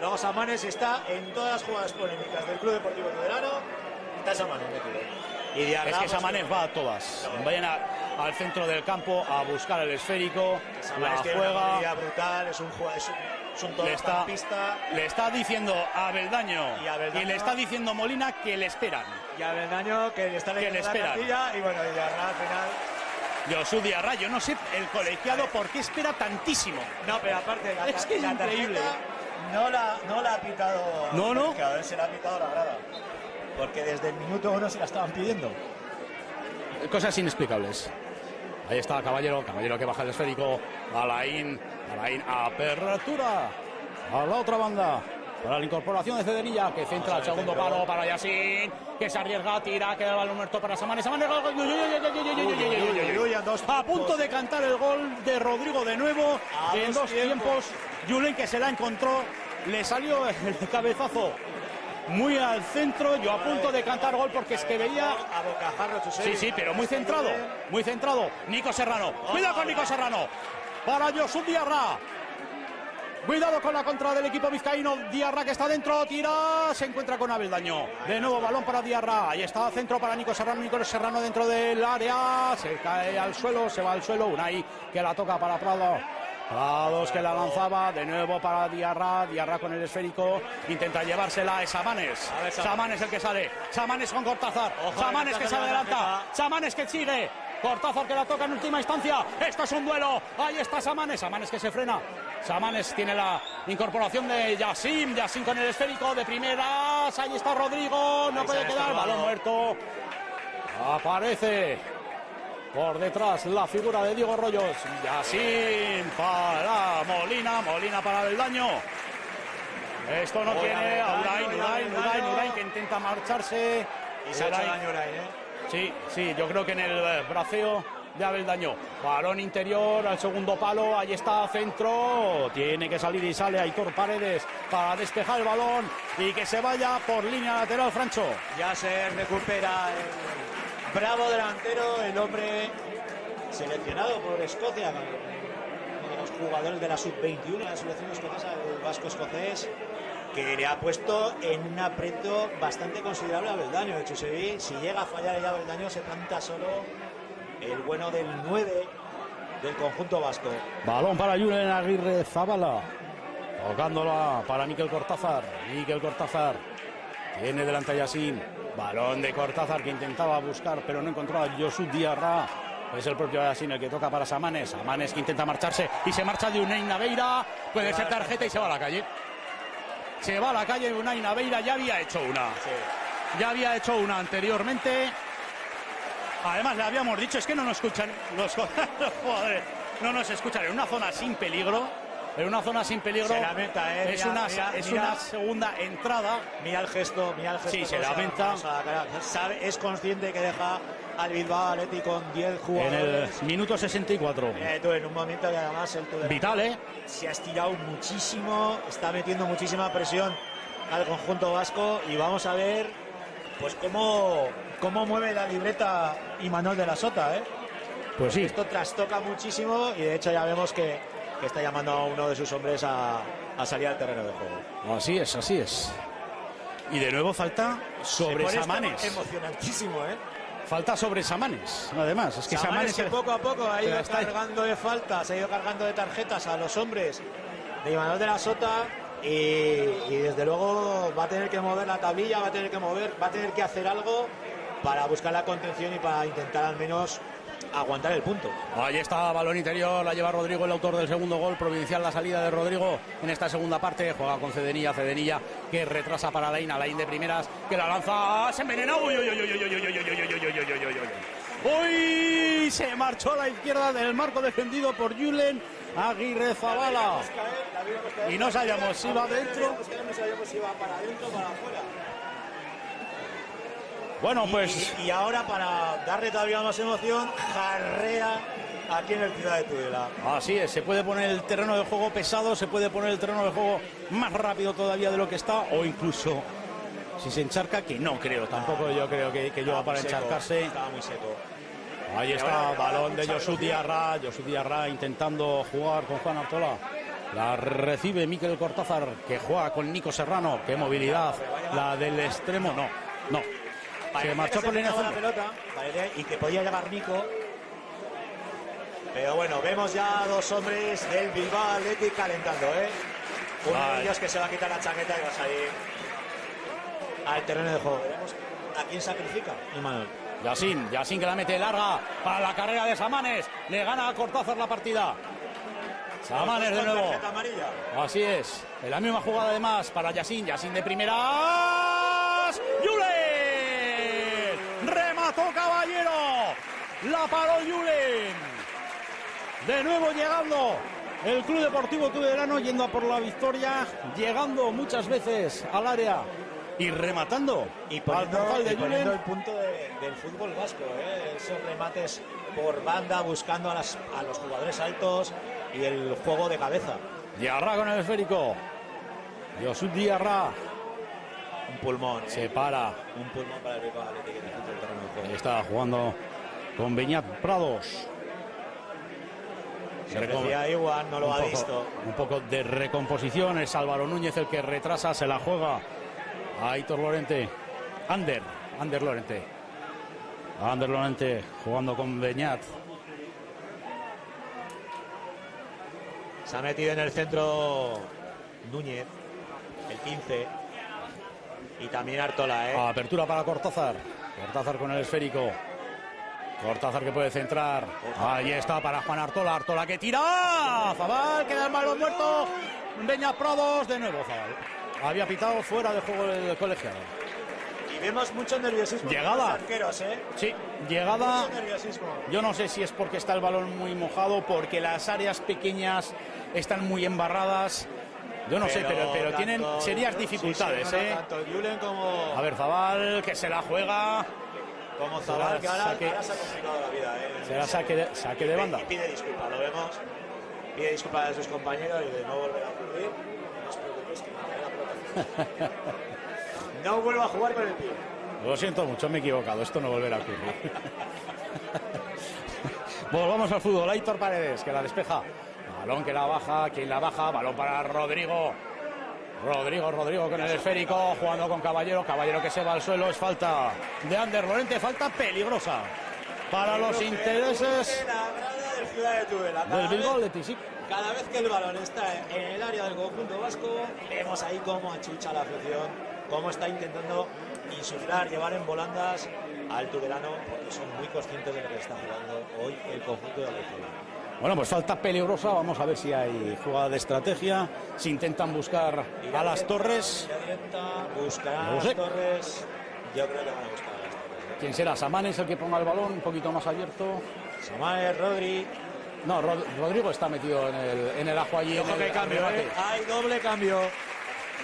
Luego Samanes está en todas las jugadas polémicas del Club Deportivo Tudelano. Está Samanes metido. Y Diarra, es que Samanes va a todas. Vayan al centro del campo a buscar el esférico. Samanes la juega. Una brutal, le está diciendo a Abeldaño y le está diciendo Molina que le esperan. Y a Abeldaño que le está leyendo la cartilla. Y bueno, Diarra al final. Josu Diarra, yo no sé el colegiado por qué espera tantísimo. No, pero aparte, es que es increíble. No la ha pitado. El colegiado, se la ha pitado la grada. Porque desde el minuto 1 se la estaban pidiendo. Cosas inexplicables. Ahí está Caballero que baja el esférico. Alain, apertura a la otra banda para la incorporación de Cedenilla, que centra el segundo palo para Yassine, que se arriesga, tira, queda el balón muerto para Samanes. A punto de cantar el gol de Rodrigo de nuevo en dos tiempos. Julen, que se la encontró, le salió el cabezazo muy al centro. Yo a punto de cantar gol porque es que veía a bocajarro. Sí, pero muy centrado. Nico Serrano, cuidado con Nico Serrano. Para Josu Diarra. Cuidado con la contra del equipo vizcaíno. Diarra, que está dentro, tira, se encuentra con Abeldaño. De nuevo balón para Diarra. Ahí está centro para Nico Serrano. Nico Serrano dentro del área. Se cae al suelo, se va al suelo. Unai que la toca para Prados. Prados que la lanzaba. De nuevo para Diarra. Diarra con el esférico. Intenta llevársela. Es Samanes. Samanes el que sale. Samanes con Cortázar. Samanes que se adelanta. Samanes que sigue. Cortázar que la toca en última instancia. Esto es un duelo. Ahí está Samanes. Samanes que se frena. Samanes tiene la incorporación de Yassine. Yassine con el esférico de primeras. Ahí está Rodrigo. No puede quedar. Balón muerto. Aparece por detrás la figura de Diego Rollos. Yassine para Molina. Molina para Abeldaño. Esto no tiene. Urain que intenta marcharse. Y se ha hecho daño Urain, Sí, yo creo que en el braceo de Abeldaño. Balón interior al segundo palo. Ahí está, centro. Tiene que salir y sale Aitor Paredes para despejar el balón y que se vaya por línea lateral, Francho. Ya se recupera el bravo delantero, el hombre seleccionado por Escocia. Uno de los jugadores de la sub-21, la selección escocesa del vasco-escocés, que le ha puesto en un aprieto bastante considerable a Abeldaño. De Chus Vi, si llega a fallar el Abeldaño, se planta solo el bueno del 9 del conjunto vasco. Balón para Julen Aguirrezabala. Tocándola para Miquel Cortázar. Miquel Cortázar tiene delante a Yassine. Balón de Cortázar que intentaba buscar, pero no encontró a Josu Diarra. Es el propio Yassine el que toca para Samanes. Samanes que intenta marcharse y se marcha de Unai Naveira. Puede ser tarjeta y se va a la calle. Se va a la calle Unai Naveira. Ya había hecho una. Ya había hecho una anteriormente. Además, le habíamos dicho, es que no nos escuchan los jugadores. No nos escuchan en una zona sin peligro. en una zona sin peligro. Se lamenta, es una segunda entrada. Mira el gesto, mira el gesto. Sí, se lamenta. Es consciente que deja al Bilbao Athletic con 10 jugadores. En el minuto 64. En un momento que además el Tudela vital, se ha estirado muchísimo, está metiendo muchísima presión al conjunto vasco y vamos a ver pues cómo mueve la libreta Imanol de la Sota, Pues sí. Esto trastoca muchísimo y de hecho ya vemos que está llamando a uno de sus hombres a salir al terreno de juego. Así es, así es. Y de nuevo falta sobre Samanes. Emocionantísimo, Falta sobre Samanes, además. Es que Samanes que poco a poco ha ido cargando de faltas, ha ido cargando de tarjetas a los hombres de Imanol de la Sota y desde luego va a tener que mover la tablilla, va a tener que hacer algo para buscar la contención y para intentar al menos aguantar el punto. Ahí está, balón interior, la lleva Rodrigo, el autor del segundo gol. Providencial la salida de Rodrigo en esta segunda parte. Juega con Cedenilla, Cedenilla que retrasa para Alain, Alain de primeras que la lanza, se envenena. Uy, se marchó a la izquierda del marco defendido por Julen Aguirrezabala. Y no sabíamos si iba adentro. No sabíamos si iba para adentro o para afuera. Bueno, pues. Y ahora, para darle todavía más emoción, jarrea aquí en el Ciudad de Tudela. Así es, se puede poner el terreno de juego pesado, se puede poner el terreno de juego más rápido todavía de lo que está, o incluso si se encharca, que no creo, tampoco yo creo que lleva para encharcarse. Estaba muy seco. Ahí está, balón de Josu Diarra. Josu Diarra intentando jugar con Juan Artola. La recibe Miquel Cortázar, que juega con Nico Serrano. Qué movilidad, la del extremo, no. Se marchó por línea la pelota y que podía llegar Nico. Pero bueno, vemos ya dos hombres del Bilbao Athletic calentando, Uno de ellos que se va a quitar la chaqueta y va a salir al terreno de juego. Veremos a quién sacrifica Imanol. Yassine que la mete larga para la carrera de Samanes. Le gana a Cortázar la partida. Samanes de nuevo. Así es. En la misma jugada además para Yassine. Yassine de primeras. ¡Yule! Remató Caballero, la paró Julen. De nuevo llegando el Club Deportivo Tudelano, yendo a por la victoria, llegando muchas veces al área y rematando y poniendo el punto del fútbol vasco, esos remates por banda buscando a los jugadores altos y el juego de cabeza. Diarra con el esférico. Josu Diarra. Un pulmón. Se para. Un pulmón para el Bilbao Athletic que disputa el terreno de juego. Ahí está jugando con Beñat Prados. Se decía Iwan, no lo ha visto. Un poco de recomposición. Es Álvaro Núñez el que retrasa, se la juega a Aitor Lorente. Ander Lorente. Ander Lorente jugando con Beñat. Se ha metido en el centro Núñez, el 15. Y también Artola, Apertura para Cortázar. Cortázar con el esférico. Cortázar que puede centrar. Ahí está para Juan Artola. Artola que tira. Zabal, queda el balón muerto. Beñat Prados de nuevo, Zabal. Había pitado fuera de juego el colegiado. Y vemos mucho nerviosismo. Llegada. Arqueros, Sí, llegada. Mucho nerviosismo. Yo no sé si es porque está el balón muy mojado, porque las áreas pequeñas están muy embarradas. Yo no sé, pero tienen serias dificultades, Tanto Julen como... A ver, Zabal, que se la juega. Como Zabal, que ahora se ha complicado la vida, Se la saque de banda. Y pide disculpas, lo vemos. Pide disculpas a sus compañeros y de no volver a ocurrir. No os preocupéis que me la pelota. No vuelvo a jugar con el pie. Lo siento mucho, me he equivocado. Esto no volverá a ocurrir. Volvamos al fútbol. Aitor Paredes, que la despeja. Balón que la baja, quien la baja, balón para Rodrigo. Rodrigo con el esférico, jugando con Caballero. Caballero que se va al suelo, es falta de Ander Lorente, falta peligrosa para los intereses del Bilbao Athletic, sí. Cada vez que el balón está en el área del conjunto vasco, vemos ahí cómo achucha la afición, cómo está intentando insuflar, llevar en volandas al tudelano, porque son muy conscientes de lo que está jugando hoy el conjunto de la Athletic. Bueno, pues falta peligrosa, vamos a ver si hay jugada de estrategia, si intentan buscar a las torres. Buscarán a las torres, yo creo que van a buscar a las torres. ¿Quién será? Samanes el que ponga el balón un poquito más abierto. Samanes, Rodri, No, Rodrigo está metido en el ajo allí. Ojo, que cambio, hay doble cambio.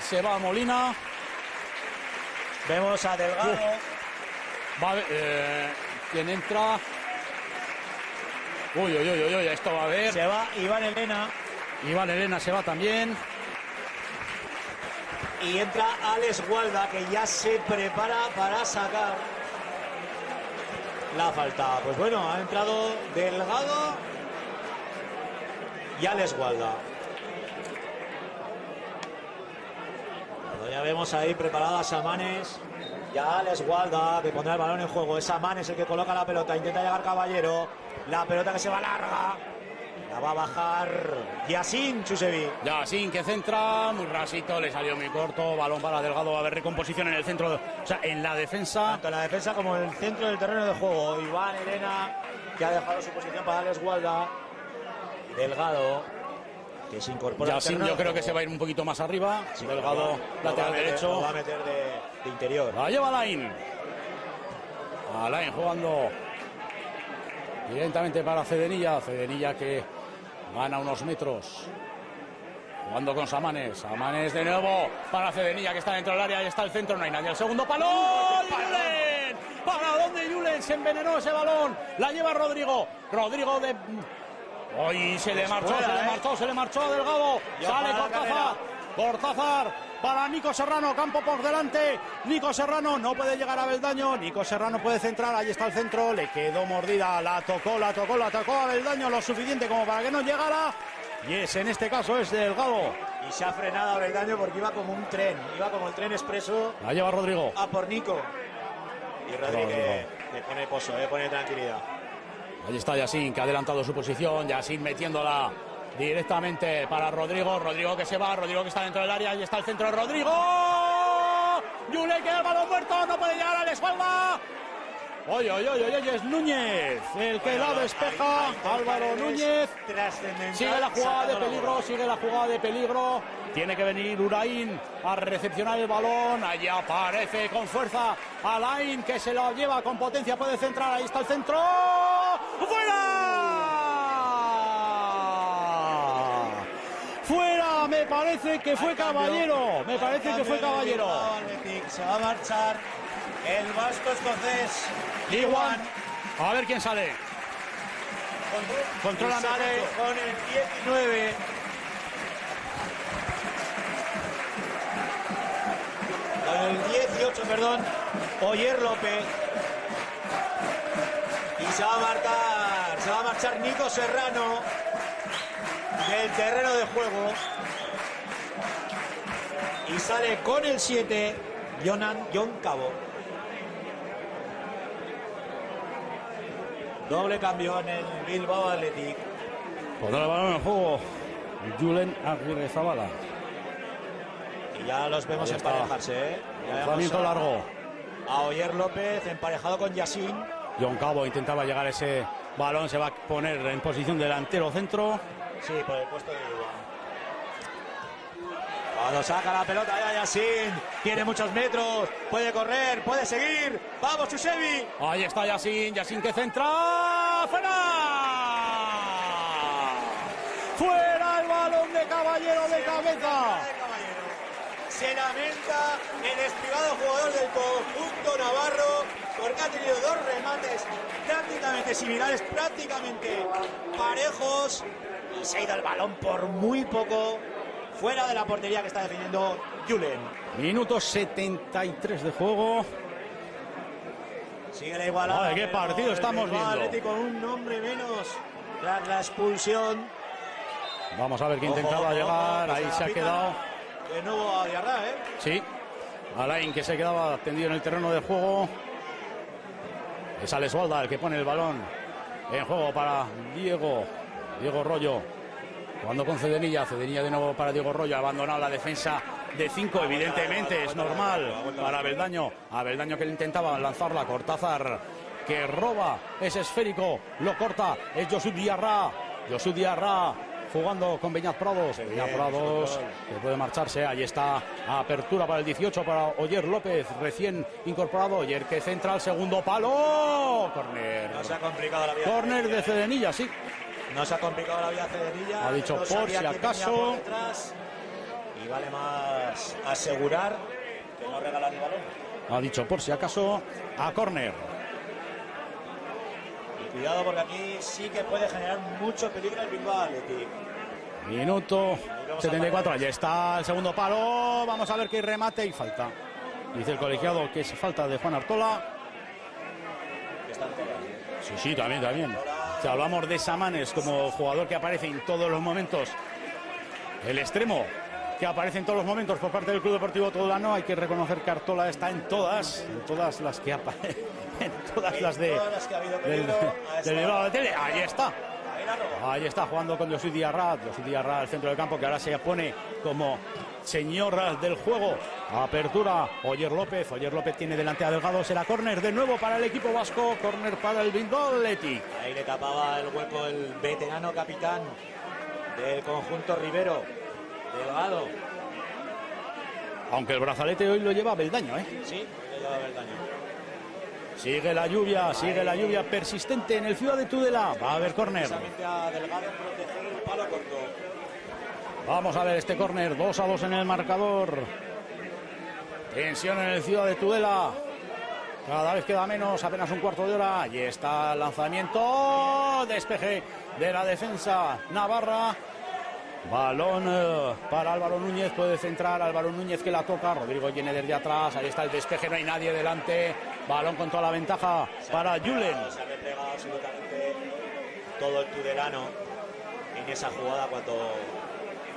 Se va Molina. Vemos a Delgado. Vale, ¿quién entra? Uy, uy, uy, uy, esto va a ver. Se va Iwan Elena. Iwan Elena se va también. Y entra Alex Gualda, que ya se prepara para sacar la falta. Pues bueno, ha entrado Delgado y Alex Gualda. Cuando ya vemos ahí preparada a Samanes. Ya Alex Gualda, que pondrá el balón en juego. Es Samanes el que coloca la pelota. Intenta llegar Caballero. La pelota que se va larga. La va a bajar Yassine, Chus Vi. Yassine que centra. Muy rasito. Le salió muy corto. Balón para Delgado. Va a haber recomposición en el centro. O sea, en la defensa. Tanto en la defensa como en el centro del terreno de juego. Iwan Elena, que ha dejado su posición para Alex Gualda. Delgado, que se incorpora. Yassine, yo creo que se va a ir un poquito más arriba. Sí, Delgado, lateral derecho. Va a meter de interior. La lleva Alain. Alain jugando directamente para Cedenilla. Cedenilla que gana unos metros. Jugando con Samanes. Samanes de nuevo para Cedenilla, que está dentro del área. Ahí está el centro. No hay nadie. El segundo palo. ¡Julen! ¿Para dónde Julen? Se envenenó ese balón. La lleva Rodrigo. Rodrigo de... Hoy se le marchó, se le marchó, se le marchó Delgado. Sale Cortázar. Cortázar para Nico Serrano. Campo por delante. Nico Serrano no puede llegar a Abeldaño. Nico Serrano puede centrar. Ahí está el centro. Le quedó mordida. La tocó a Abeldaño lo suficiente como para que no llegara. Y es, en este caso, es Delgado. Y se ha frenado a Abeldaño porque iba como un tren. Iba como el tren expreso. La lleva Rodrigo. A por Nico. Y Rodrigo le pone pozo, le pone tranquilidad. Ahí está Yassine, que ha adelantado su posición. Yassine metiéndola directamente para Rodrigo. Rodrigo que se va, Rodrigo que está dentro del área. Ahí está el centro de Rodrigo. Julen, que el balón muerto, no puede llegar a la espalda. Oye, oye, oye, oye, es Núñez el que la despeja. Álvaro Núñez. Sigue la jugada de peligro, sigue la jugada de peligro. Tiene que venir Uraín a recepcionar el balón. Allí aparece con fuerza Alain, que se lo lleva con potencia. Puede centrar, ahí está el centro. ¡Fuera! ¡Fuera! Me parece que fue Caballero. Me parece que fue Caballero. Se va a marchar el vasco escocés. Iwan. A ver quién sale. Controla. Sale con el 19. Con el 18, perdón. Oyer López. Y se va a marchar Nico Serrano del terreno de juego. Y sale con el 7, Jon Cabo. Doble cambio en el Bilbao Athletic. Pondrá el balón en juego Julen Aguirrezabala. Y ya los vemos emparejarse, ¿eh? Lanzamiento largo. A Oyer López emparejado con Yassine. Jon Cabo intentaba llegar ese balón, se va a poner en posición delantero centro. Sí, por el puesto de Bilbao. Cuando saca la pelota ya Yassine, tiene muchos metros, puede correr, puede seguir. ¡Vamos, Chusevi! Ahí está Yassine, Yassine que centra. ¡Fuera! ¡Fuera el balón de Caballero de cabeza! Se lamenta el espigado jugador del conjunto navarro, porque ha tenido dos remates prácticamente similares, prácticamente parejos. Y se ha ido el balón por muy poco fuera de la portería que está defendiendo Julen. Minuto 73 de juego. Sigue la igualada. Vale, qué partido estamos viendo. Con un hombre menos tras la expulsión. Vamos a ver quién intentaba llegar. Ahí se ha quedado. De nuevo a Diarra, ¿eh? Sí. Alain, que se quedaba tendido en el terreno de juego. Es Alex Gualda el que pone el balón en juego para Diego Rollo. Jugando con Cedenilla. Cedenilla de nuevo para Diego Rollo. Ha abandonado la defensa de 5, evidentemente. Es normal para Abeldaño. Abeldaño que le intentaba lanzarla. Cortázar que roba ese esférico. Lo corta. Es Josu Diarra. Josu Diarra jugando con Beñat Prados. Beñat Prados que puede marcharse. Ahí está. Apertura para el 18 para Oyer López, recién incorporado. Oyer que centra al segundo palo. Corner. No se ha complicado la vida. Corner de Cedenilla, sí. No se ha complicado la vida Cedenilla. Ha dicho no por si acaso. Y vale más asegurar que no regalar el balón. Ha dicho por si acaso a córner. Y cuidado porque aquí sí que puede generar mucho peligro el Bilbao Athletic. Minuto 74. Allí está el segundo palo. Vamos a ver qué remate y falta. Dice el colegiado que es falta de Juan Artola. Sí, sí, también. Si hablamos de Samanes como jugador que aparece en todos los momentos, el extremo que aparece en todos los momentos por parte del Club Deportivo Tudelano, hay que reconocer que Artola está en todas las que aparece, en todas las de Bilbao Athletic. Ahí está. Ahí está jugando con Josu Diarra. Josu Diarra al centro del campo, que ahora se pone como señoras del juego. Apertura Oyer López. Oyer López tiene delante a Delgado. Será córner de nuevo para el equipo vasco. Córner para el Bilbao Athletic. Ahí le tapaba el hueco el veterano capitán del conjunto Rivero, Delgado. Aunque el brazalete hoy lo lleva Abeldaño, ¿eh? Sí, lo lleva Abeldaño. Sigue la lluvia, persistente en el Ciudad de Tudela. Va a haber córner. Vamos a ver este córner, 2-2 en el marcador. Tensión en el Ciudad de Tudela. Cada vez queda menos, apenas un cuarto de hora. Allí está el lanzamiento. Despeje de la defensa navarra. Balón para Álvaro Núñez, puede centrar Álvaro Núñez, que la toca, Rodrigo viene desde atrás, ahí está el despeje, no hay nadie delante, balón con toda la ventaja para Julen. Se ha replegado absolutamente todo el Tudelano en esa jugada cuando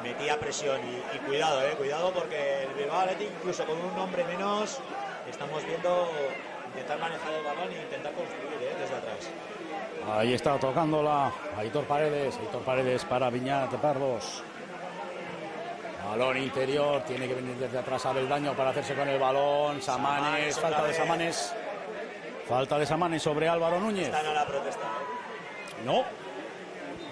metía presión y cuidado, cuidado porque el Bilbao Athletic, incluso con un hombre menos, estamos viendo intentar manejar el balón e intentar construir desde atrás. Ahí está tocándola Aitor Paredes para Beñat Prados. Balón interior, tiene que venir desde atrás Abeldaño para hacerse con el balón. Samanes, falta de Samanes sobre Álvaro Núñez. Esta no la protesta, ¿eh? No.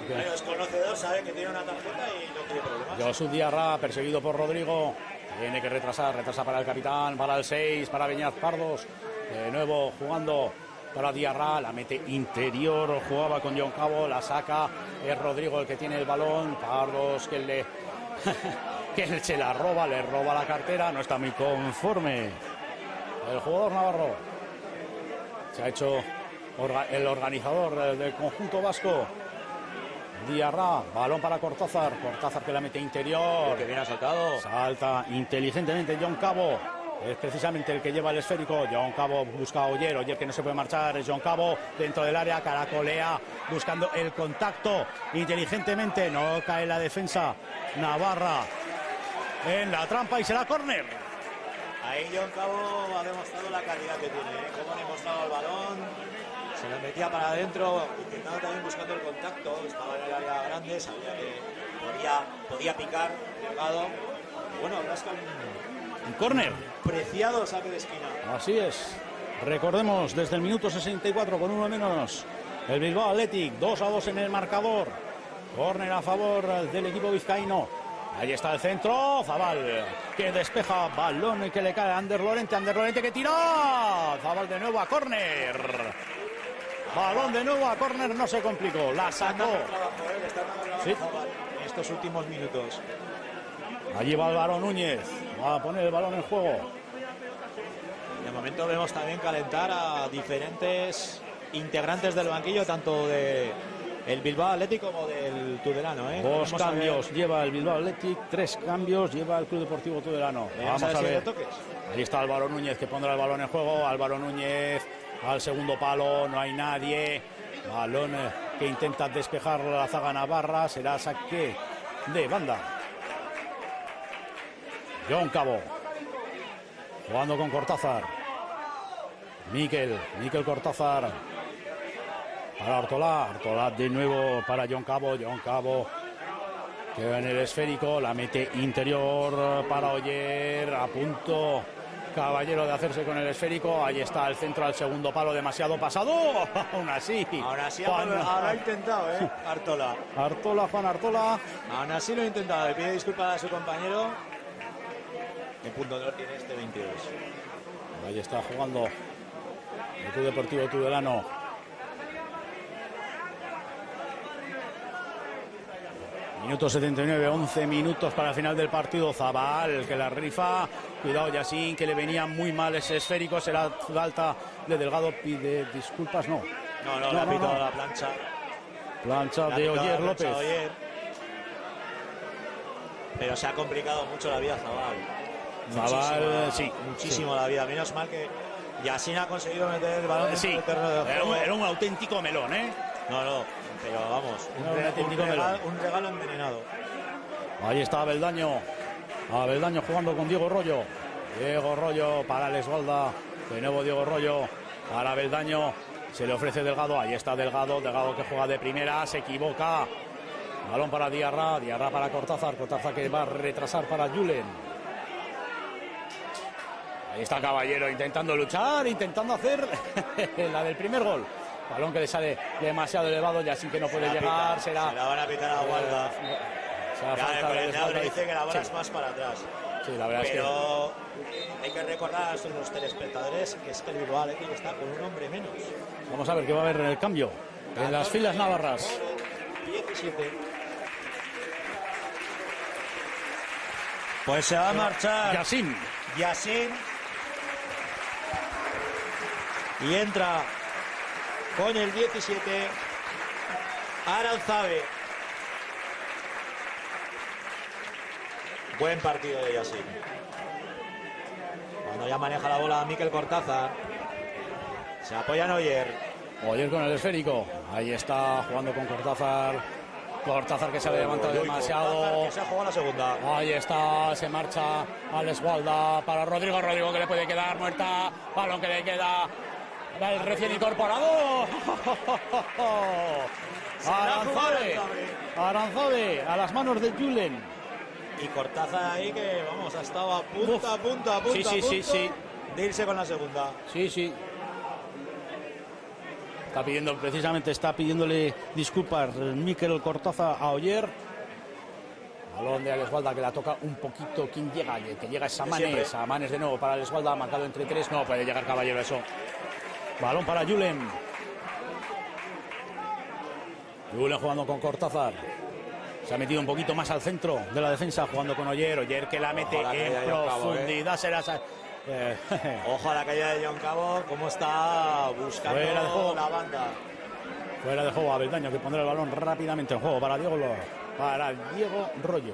Pero es conocedor, sabe que tiene una tarjeta y no tiene problemas. Josu Diarra, perseguido por Rodrigo, tiene que retrasa para el capitán, para el 6, para Beñat Prados. De nuevo jugando para Diarra, la mete interior, jugaba con Jon Cabo, la saca, es Rodrigo el que tiene el balón, Prados que le que se la roba, le roba la cartera, no está muy conforme el jugador navarro. Se ha hecho el organizador del conjunto vasco. Diarra, balón para Cortázar que la mete interior, que bien ha saltado. Salta inteligentemente Jon Cabo. Es precisamente el que lleva el esférico. Jon Cabo busca a Oyer que no se puede marchar. Es Jon Cabo dentro del área, caracolea, buscando el contacto inteligentemente. No cae la defensa navarra en la trampa y será córner. Ahí Jon Cabo ha demostrado la calidad que tiene, ¿eh? Cómo ha demostrado el balón. Se la metía para adentro, intentando también buscando el contacto. Estaba en el área grande, sabía que podía picar, Delgado. Bueno, rasca un córner. Preciado saque de esquina. Así es. Recordemos, desde el minuto 64, con uno menos, el Bilbao Athletic, 2-2 en el marcador. Córner a favor del equipo vizcaíno. Ahí está el centro, Zabal, que despeja, balón que le cae a Ander Lorente que tira. Zabal de nuevo a córner. Balón de nuevo a córner, no se complicó, la sacó. Sí. En estos últimos minutos. Allí va Álvaro Núñez, va a poner el balón en juego. De momento vemos también calentar a diferentes integrantes del banquillo, tanto de el Bilbao Athletic como del Tudelano, ¿eh? Dos cambios lleva el Bilbao Athletic, tres cambios lleva el Club Deportivo Tudelano. Vamos a ver. Ahí está Álvaro Núñez, que pondrá el balón en juego. Álvaro Núñez al segundo palo, no hay nadie. Balón que intenta despejar la zaga navarra, será saque de banda. Jon Cabo jugando con Cortázar. Miquel Cortázar para Artola de nuevo para Jon Cabo queda en el esférico, la mete interior para Oyer, a punto Caballero de hacerse con el esférico. Ahí está el centro al segundo palo, demasiado pasado. Aún así ahora ha intentado, Juan Artola. Aún así lo ha intentado, le pide disculpas a su compañero. En punto de honor tiene este 22. Ahí está jugando el Club Deportivo Tudelano. Minuto 79, 11 minutos para el final del partido. Zabal, que la rifa. Cuidado, Yassine, que le venía muy mal ese esférico. Será falta de Delgado. Pide disculpas, no. No, le ha pitado la plancha. Plancha de Oyer López. Pero se ha complicado mucho la vida Zabal. Zabal, sí. Muchísimo sí. La vida. Menos mal que Yassine ha conseguido meter el balón. Sí, era un auténtico melón, ¿eh? Pero vamos, un regalo envenenado. Ahí está Abeldaño. Abeldaño jugando con Diego Rollo. Diego Rollo para Alex Gualda. De nuevo Diego Rollo para Abeldaño. Se le ofrece Delgado. Ahí está Delgado. Delgado que juega de primera. Se equivoca. Balón para Diarra. Diarra para Cortázar. Cortázar que va a retrasar para Julen. Ahí está Caballero intentando luchar, intentando hacer la del primer gol. Balón que le sale demasiado elevado, Yassine que no puede llegar. Será... Se la van a pitar a Gualda. El Neadro dice que la bola es más para atrás. Sí, la verdad Pero hay que recordar a los telespectadores que es que el Bilbao Athletic está con un hombre menos. Vamos a ver qué va a haber en el cambio. En las filas navarras. 17. Pues se va a marchar Yassine. Y entra con el 17, Aranzabe. Buen partido de Yassine. Cuando ya maneja la bola Miquel Cortázar. Se apoya en Oyer. Oyer con el esférico. Ahí está jugando con Cortázar. Cortázar que se ha levantado demasiado. Cortázar que se ha jugado la segunda. Ahí está, se marcha Alex Gualda para Rodrigo. Rodrigo que le puede quedar muerta. Balón que le queda. El recién incorporado. Aranzabe a las manos de Julen. Y Cortázar ahí que, vamos, ha estado a punto, de irse con la segunda. Está pidiendo, precisamente, está pidiéndole disculpas Miquel Cortázar a Oyer. Balón de Alex Gualda que la toca un poquito. ¿Quién llega? El que llega es Samanes. Samanes de nuevo para Alex Gualda, marcado entre tres. No puede llegar Caballero eso. Balón para Julen. Julen jugando con Cortázar. Se ha metido un poquito más al centro de la defensa jugando con Oyer. Oyer que la mete en profundidad. Ojo a la caída de Jon Cabo. ¿Cómo está buscando la banda? Fuera de juego. Abeldaño que pondrá el balón rápidamente en juego para Diego Rollo.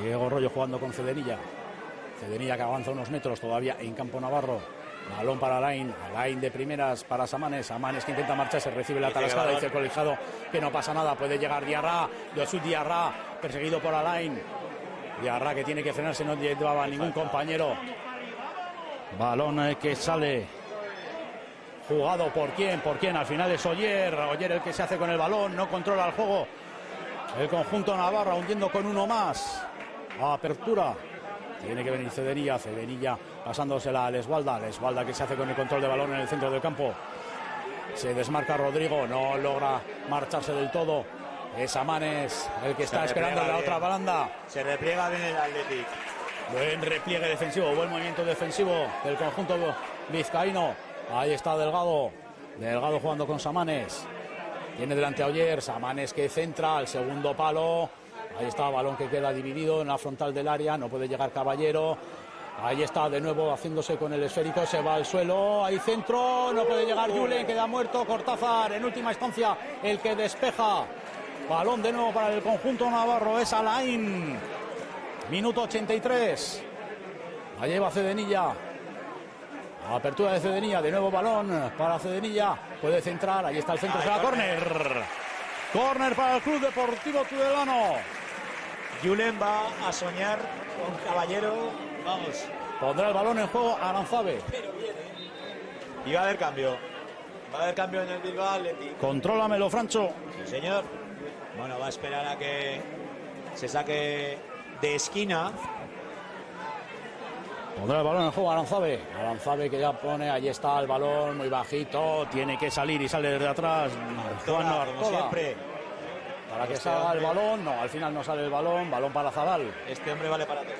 Diego Rollo jugando con Cedenilla. Cedenilla que avanza unos metros todavía en campo navarro. Balón para Alain, Alain de primeras para Samanes, Samanes que intenta marcharse, recibe la tarascada, dice el colegiado que no pasa nada, puede llegar Diarra, Josu Diarra, perseguido por Alain, Diarra que tiene que frenarse, no llevaba ningún compañero, balón que sale, jugado por quién, al final es Oyer, Oyer el que se hace con el balón, no controla el juego, el conjunto navarra hundiendo con uno más, apertura. Tiene que venir Cedenilla, Cedenilla pasándosela a Lesgualda, Lesgualda que se hace con el control de balón en el centro del campo. Se desmarca Rodrigo, no logra marcharse del todo. Es Samanes el que está esperando a la otra balanda. Se repliega bien el Athletic. Buen repliegue defensivo, buen movimiento defensivo del conjunto vizcaíno. Ahí está Delgado, Delgado jugando con Samanes. Tiene delante a Oyer, Samanes que centra al segundo palo. Ahí está, balón que queda dividido en la frontal del área, no puede llegar Caballero. Ahí está, de nuevo, haciéndose con el esférico, se va al suelo, ahí centro, no puede llegar Julen, queda muerto Cortázar, en última instancia, el que despeja. Balón de nuevo para el conjunto navarro, es Alain. Minuto 83. Ahí va Cedenilla. Apertura de Cedenilla, de nuevo balón para Cedenilla, puede centrar, ahí está el centro, será córner. Córner para el Club Deportivo Tudelano. Julen va a soñar con Caballero. Vamos. Pondrá el balón en juego Aranzabe. Pero viene. Y va a haber cambio. Va a haber cambio en el Bilbao Athletic. Contrólamelo, Francho. Sí, señor. Bueno, va a esperar a que se saque de esquina. Pondrá el balón en juego Aranzabe. Aranzabe que ya pone, ahí está el balón, muy bajito. Tiene que salir y sale desde atrás. Juan Artola. Para que salga el balón, no, al final no sale el balón. Balón para Zabal. Este hombre vale para todo.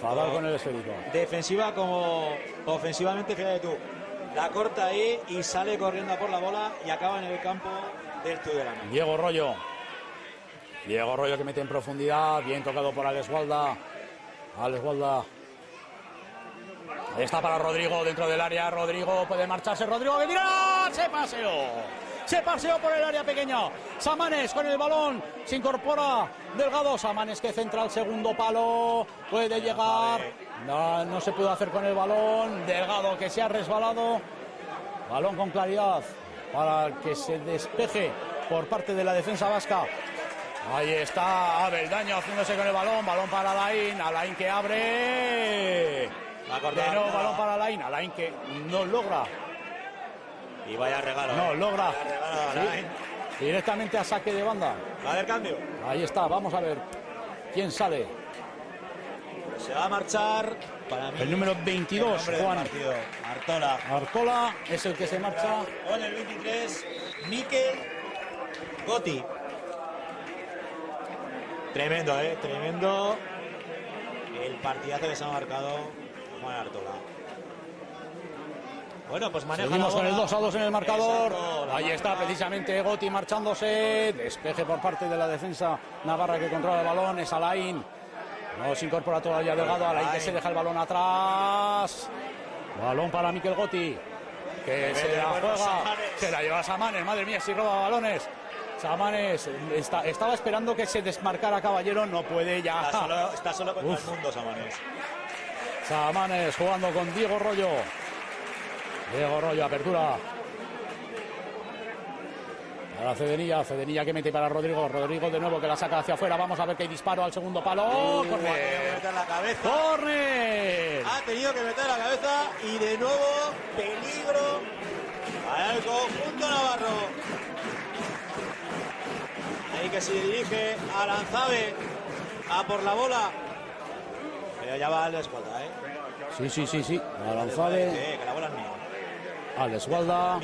Zabal con el esférico. Defensiva como ofensivamente, fíjate tú. La corta ahí y sale corriendo por la bola y acaba en el campo del Tudelano. Diego Rollo. Diego Rollo que mete en profundidad, bien tocado por Alex Gualda. Alex Gualda. Ahí está para Rodrigo dentro del área. Rodrigo puede marcharse. Rodrigo que tira. Se paseó. Se paseó por el área pequeña. Samanes con el balón. Se incorpora Delgado. Samanes que centra el segundo palo. Puede llegar. No se pudo hacer con el balón. Delgado que se ha resbalado. Balón con claridad para que se despeje por parte de la defensa vasca. Ahí está Abeldaño haciéndose con el balón. Balón para Alain. Alain que abre. Pero balón para Alain. Alain que no logra. Y vaya regalo. No, logra. Sí, directamente a saque de banda. Va a haber cambio. Ahí está, vamos a ver quién sale. Se va a marchar para mí, el número 22, el Juan Artola. Artola es el que se marcha. Con el 23, Mikel Goti. Tremendo, tremendo el partidazo que se ha marcado Juan Artola. Bueno, pues maneja. Seguimos con el 2-2 en el marcador. Exacto, ahí está precisamente Goti marchándose. Despeje por parte de la defensa navarra que controla el balón. Es Alain. No se incorpora todavía Delgado. Alain que se deja el balón atrás. Balón para Mikel Goti. Que se la juega. Se la lleva Samanes. Madre mía, si roba balones. Samanes estaba esperando que se desmarcara Caballero. No puede ya. Está solo contra el mundo Samanes. Samanes jugando con Diego Rollo. Diego Rollo, apertura. Ahora Cedenilla, Cedenilla que mete para Rodrigo. Rodrigo de nuevo que la saca hacia afuera. Vamos a ver qué disparo al segundo palo. ¡Corre! ¡Corre! Ha tenido que meter la cabeza y de nuevo peligro para el conjunto navarro. Ahí que se dirige Aranzabe a por la bola. Pero ya va a la espalda, Sí. Aranzabe. Que la bola es mía. Alex Gualda.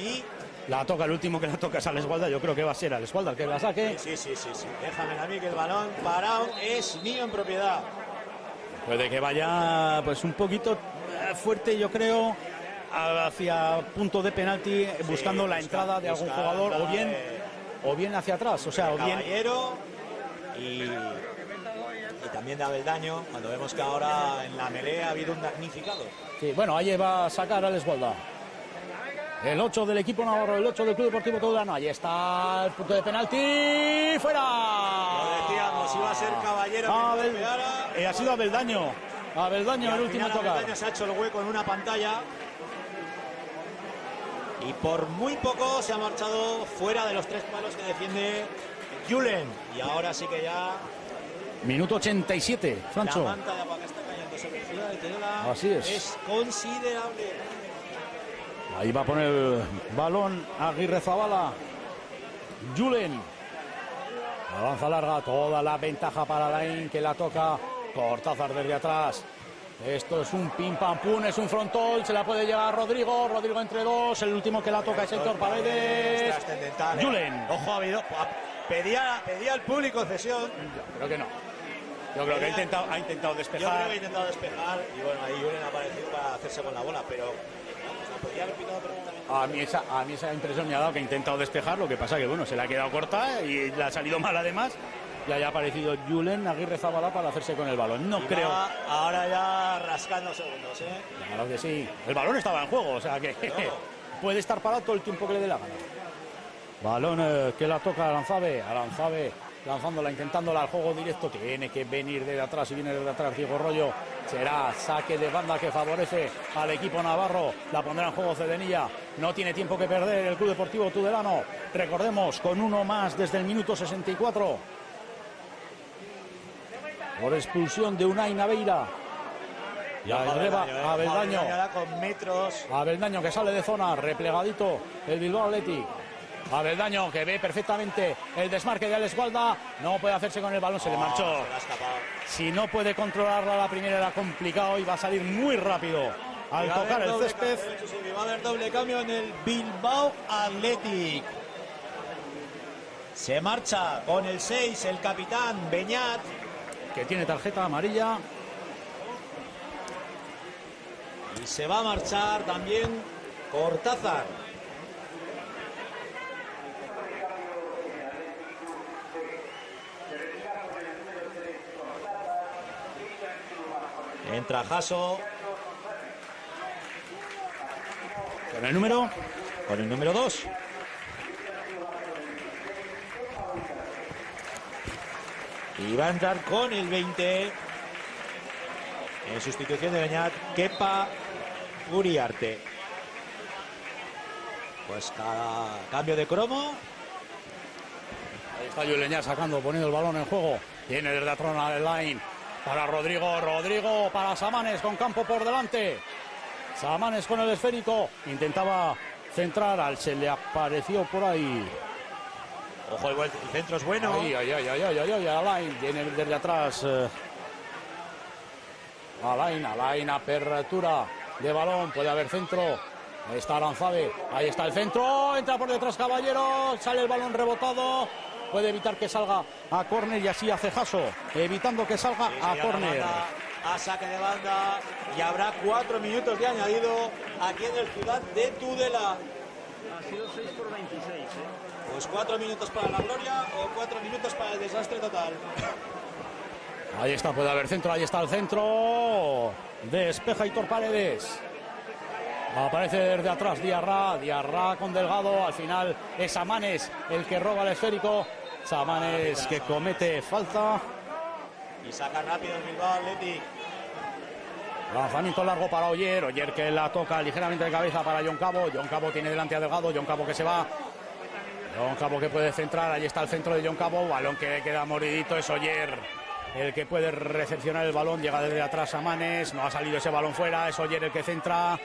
La toca, el último que la toca es Alex Gualda. Yo creo que va a ser Alex Gualda el que la saque. Sí. Déjame a mí que el balón parado es mío en propiedad. Puede que vaya pues un poquito fuerte, yo creo, hacia punto de penalti, buscando la entrada de algún jugador o bien hacia atrás. O sea, o bien. Caballero y también de Abeldaño, cuando vemos que ahora en la melea ha habido un damnificado. Sí, bueno, ahí va a sacar Alex Gualda. El 8 del equipo navarro, el 8 del Club Deportivo Tudelano. Ahí está el punto de penalti. ¡Fuera! Lo decíamos, iba a ser Caballero. Ha sido Abeldaño. Abeldaño, el último tocar. Abeldaño se ha hecho el hueco en una pantalla. Y por muy poco se ha marchado fuera de los tres palos que defiende Julen. Y ahora sí que ya. Minuto 87, Francho. La manta de agua que está cayendo sobre Ciudad de Tudela. Así es. Es considerable. Ahí va a poner el balón Aguirrezabala. Julen. Avanza larga. Toda la ventaja para Alain que la toca. Cortázar desde atrás. Esto es un pim pam pum. Es un frontón. Se la puede llevar Rodrigo. Rodrigo entre dos. El último que la toca es Aitor Paredes. Julen. Ojo, ha habido. Pedía al público cesión. Creo que no. Yo creo que ha intentado despejar. Yo creo que ha intentado despejar. Y bueno, ahí Julen ha aparecido para hacerse con la bola, pero. A mí esa impresión me ha dado que ha intentado despejar, lo que pasa que bueno, se le ha quedado corta y le ha salido mal además. Y haya aparecido Julen Aguirrezabala para hacerse con el balón. No creo. Ahora ya rascando segundos, Claro que sí. El balón estaba en juego, o sea que puede estar parado todo el tiempo que le dé la gana. Balón que la toca Aranzabe. Aranzabe lanzándola, intentándola al juego directo. Tiene que venir desde atrás y viene desde atrás Diego Rollo. Será saque de banda que favorece al equipo navarro. La pondrá en juego Cedenilla. No tiene tiempo que perder el Club Deportivo Tudelano. Recordemos, con uno más desde el minuto 64. Por expulsión de Unai Naveira. Y arriba Abeldaño. Abeldaño que sale de zona. Replegadito el Bilbao Athletic. Abeldaño que ve perfectamente el desmarque de Alex Gualda. No puede hacerse con el balón, se le marchó. Si no puede controlarla la primera era complicado y va a salir muy rápido al tocar el césped. Va a haber doble cambio en el Bilbao Athletic. Se marcha con el 6 el capitán Beñat. Que tiene tarjeta amarilla. Y se va a marchar también Cortázar. Entra Jaso. Con el número. Con el número 2. Y va a entrar con el 20. En sustitución de Beñat, Kepa Uriarte. Pues cada cambio de cromo. Ahí está Julen sacando, poniendo el balón en juego. Tiene desde la trona de Alain para Rodrigo. Rodrigo para Samanes con campo por delante. Samanes con el esférico. Intentaba centrar, al se le apareció por ahí. Ojo, el centro es bueno. Ahí, ahí, ahí, ahí, ahí, ahí. Alain viene desde atrás. Alain, Alain, apertura de balón. Puede haber centro. Ahí está Aranzabe. Ahí está el centro. Entra por detrás Caballero. Sale el balón rebotado. Puede evitar que salga a córner y así hace Jaso, evitando que salga a córner. A saque de banda y habrá 4 minutos de añadido aquí en el Ciudad de Tudela. Ha sido 6 por 26, ¿eh? Pues 4 minutos para la gloria o 4 minutos para el desastre total. Ahí está, puede haber centro, ahí está el centro. Despeja Aitor Paredes. Aparece desde atrás Diarra, Diarra con Delgado. Al final es Samanes el que roba el esférico. Samanes que comete falta. Y saca rápido el Bilbao Athletic. Lanzamiento largo para Oyer. Oyer que la toca ligeramente de cabeza para Jon Cabo. Jon Cabo tiene delante a Delgado. Jon Cabo que se va. Jon Cabo que puede centrar. Ahí está el centro de Jon Cabo. Balón que le queda mordidito. Es Oyer el que puede recepcionar el balón. Llega desde atrás Samanes. No ha salido ese balón fuera. Es Oyer el que centra.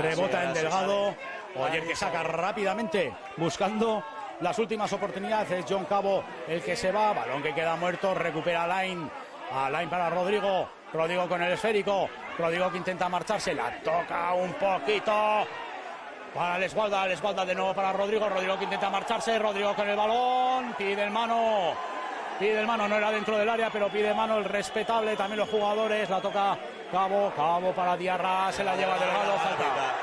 Rebota en Delgado. Oyer que saca rápidamente buscando las últimas oportunidades. Es Jon Cabo el que se va. Balón que queda muerto. Recupera Alain. Alain para Rodrigo. Rodrigo con el esférico. Rodrigo que intenta marcharse. La toca un poquito para Alex Gualda. Alex Gualda de nuevo para Rodrigo. Rodrigo que intenta marcharse. Rodrigo con el balón. Pide el mano. Pide el mano. No era dentro del área, pero pide mano el respetable. También los jugadores. La toca Cabo, Cabo para Diarra, se la lleva Delgado, falta.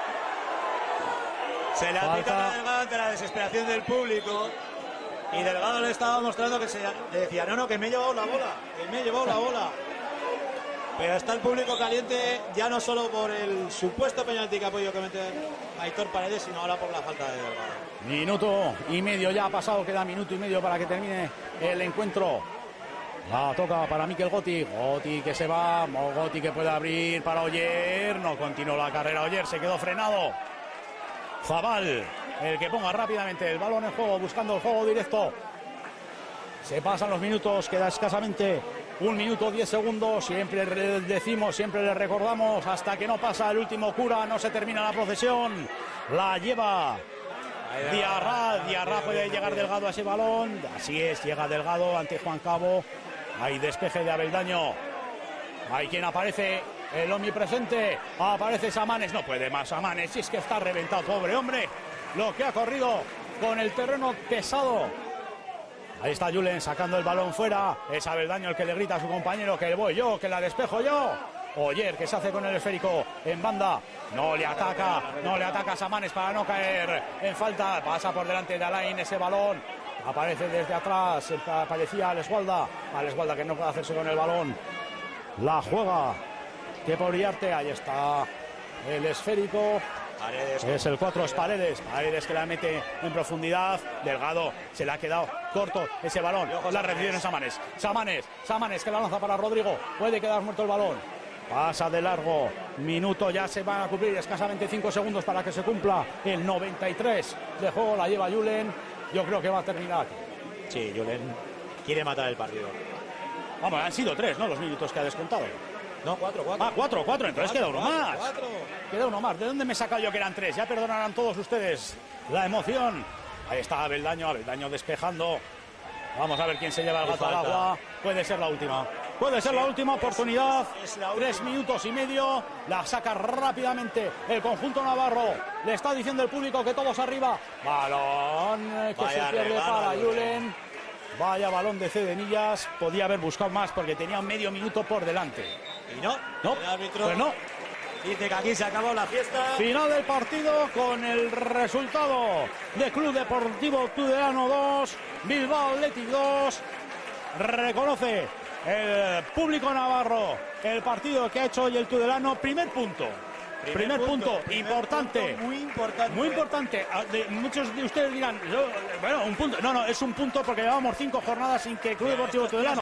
Se la pica Delgado ante la desesperación del público. Y Delgado le estaba mostrando que se le decía, no, no, que me he llevado la bola, que me he llevado la bola. Pero está el público caliente ya no solo por el supuesto penalti que ha podido cometer Aitor Paredes, sino ahora por la falta de Delgado. Minuto y medio ya ha pasado, queda minuto y medio para que termine el encuentro. La toca para Mikel Goti. Goti que se va. Goti que puede abrir para Oyer. No continuó la carrera Oyer. Se quedó frenado. Zabal. El que ponga rápidamente el balón en juego. Buscando el juego directo. Se pasan los minutos. Queda escasamente 1 minuto 10 segundos. Siempre le decimos, siempre le recordamos. Hasta que no pasa el último cura. No se termina la procesión. La lleva Diarra. Diarra puede llegar Delgado a ese balón. Así es. Llega Delgado ante Jon Cabo. Hay despeje de Abeldaño. Hay quien aparece, el omnipresente. Aparece Samanes. No puede más Samanes. Si es que está reventado, pobre hombre. Lo que ha corrido con el terreno pesado. Ahí está Julen sacando el balón fuera. Es Abeldaño el que le grita a su compañero que voy yo, que la despejo yo. Oyer que se hace con el esférico en banda. No le ataca, no le ataca Samanes para no caer en falta. Pasa por delante de Alain ese balón. Aparece desde atrás, aparecía Alex Gualda. Alex Gualda que no puede hacerse con el balón. La juega. Que por Iriarte, ahí está el esférico. Paredes, es el 4, es Paredes. Paredes que la mete en profundidad. Delgado se le ha quedado corto ese balón. La recibe en Samanes. Samanes, Samanes que la lanza para Rodrigo. Puede quedar muerto el balón. Pasa de largo. Minuto ya se van a cumplir. Escasamente 5 segundos para que se cumpla el 93 de juego. La lleva Julen. Yo creo que va a terminar. Sí, Julen quiere matar el partido. Vamos, han sido 3, ¿no? Los minutos que ha descontado. No, 4. Ah, 4, entonces queda uno más. Queda uno más. ¿De dónde me he sacado yo que eran 3? Ya perdonarán todos ustedes la emoción. Ahí está Abeldaño, Abeldaño despejando. Vamos a ver quién se lleva el gato al agua. Puede ser la última. Puede ser la última oportunidad. 3 minutos y medio. La saca rápidamente el conjunto navarro. Le está diciendo el público que todos arriba. Balón que se pierde para Julen. Vaya balón de Cedenillas. Podía haber buscado más porque tenía medio minuto por delante. Y no. No. Pues no. Dice que aquí se acabó la fiesta. Final del partido con el resultado de Club Deportivo Tudelano 2, Bilbao Athletic 2. Reconoce el público navarro el partido que ha hecho hoy el Tudelano. Primer punto. Primer punto, muy importante. Muy importante. Muchos de ustedes dirán, bueno, un punto. No, no, es un punto porque llevamos 5 jornadas sin que Club Deportivo Tudelano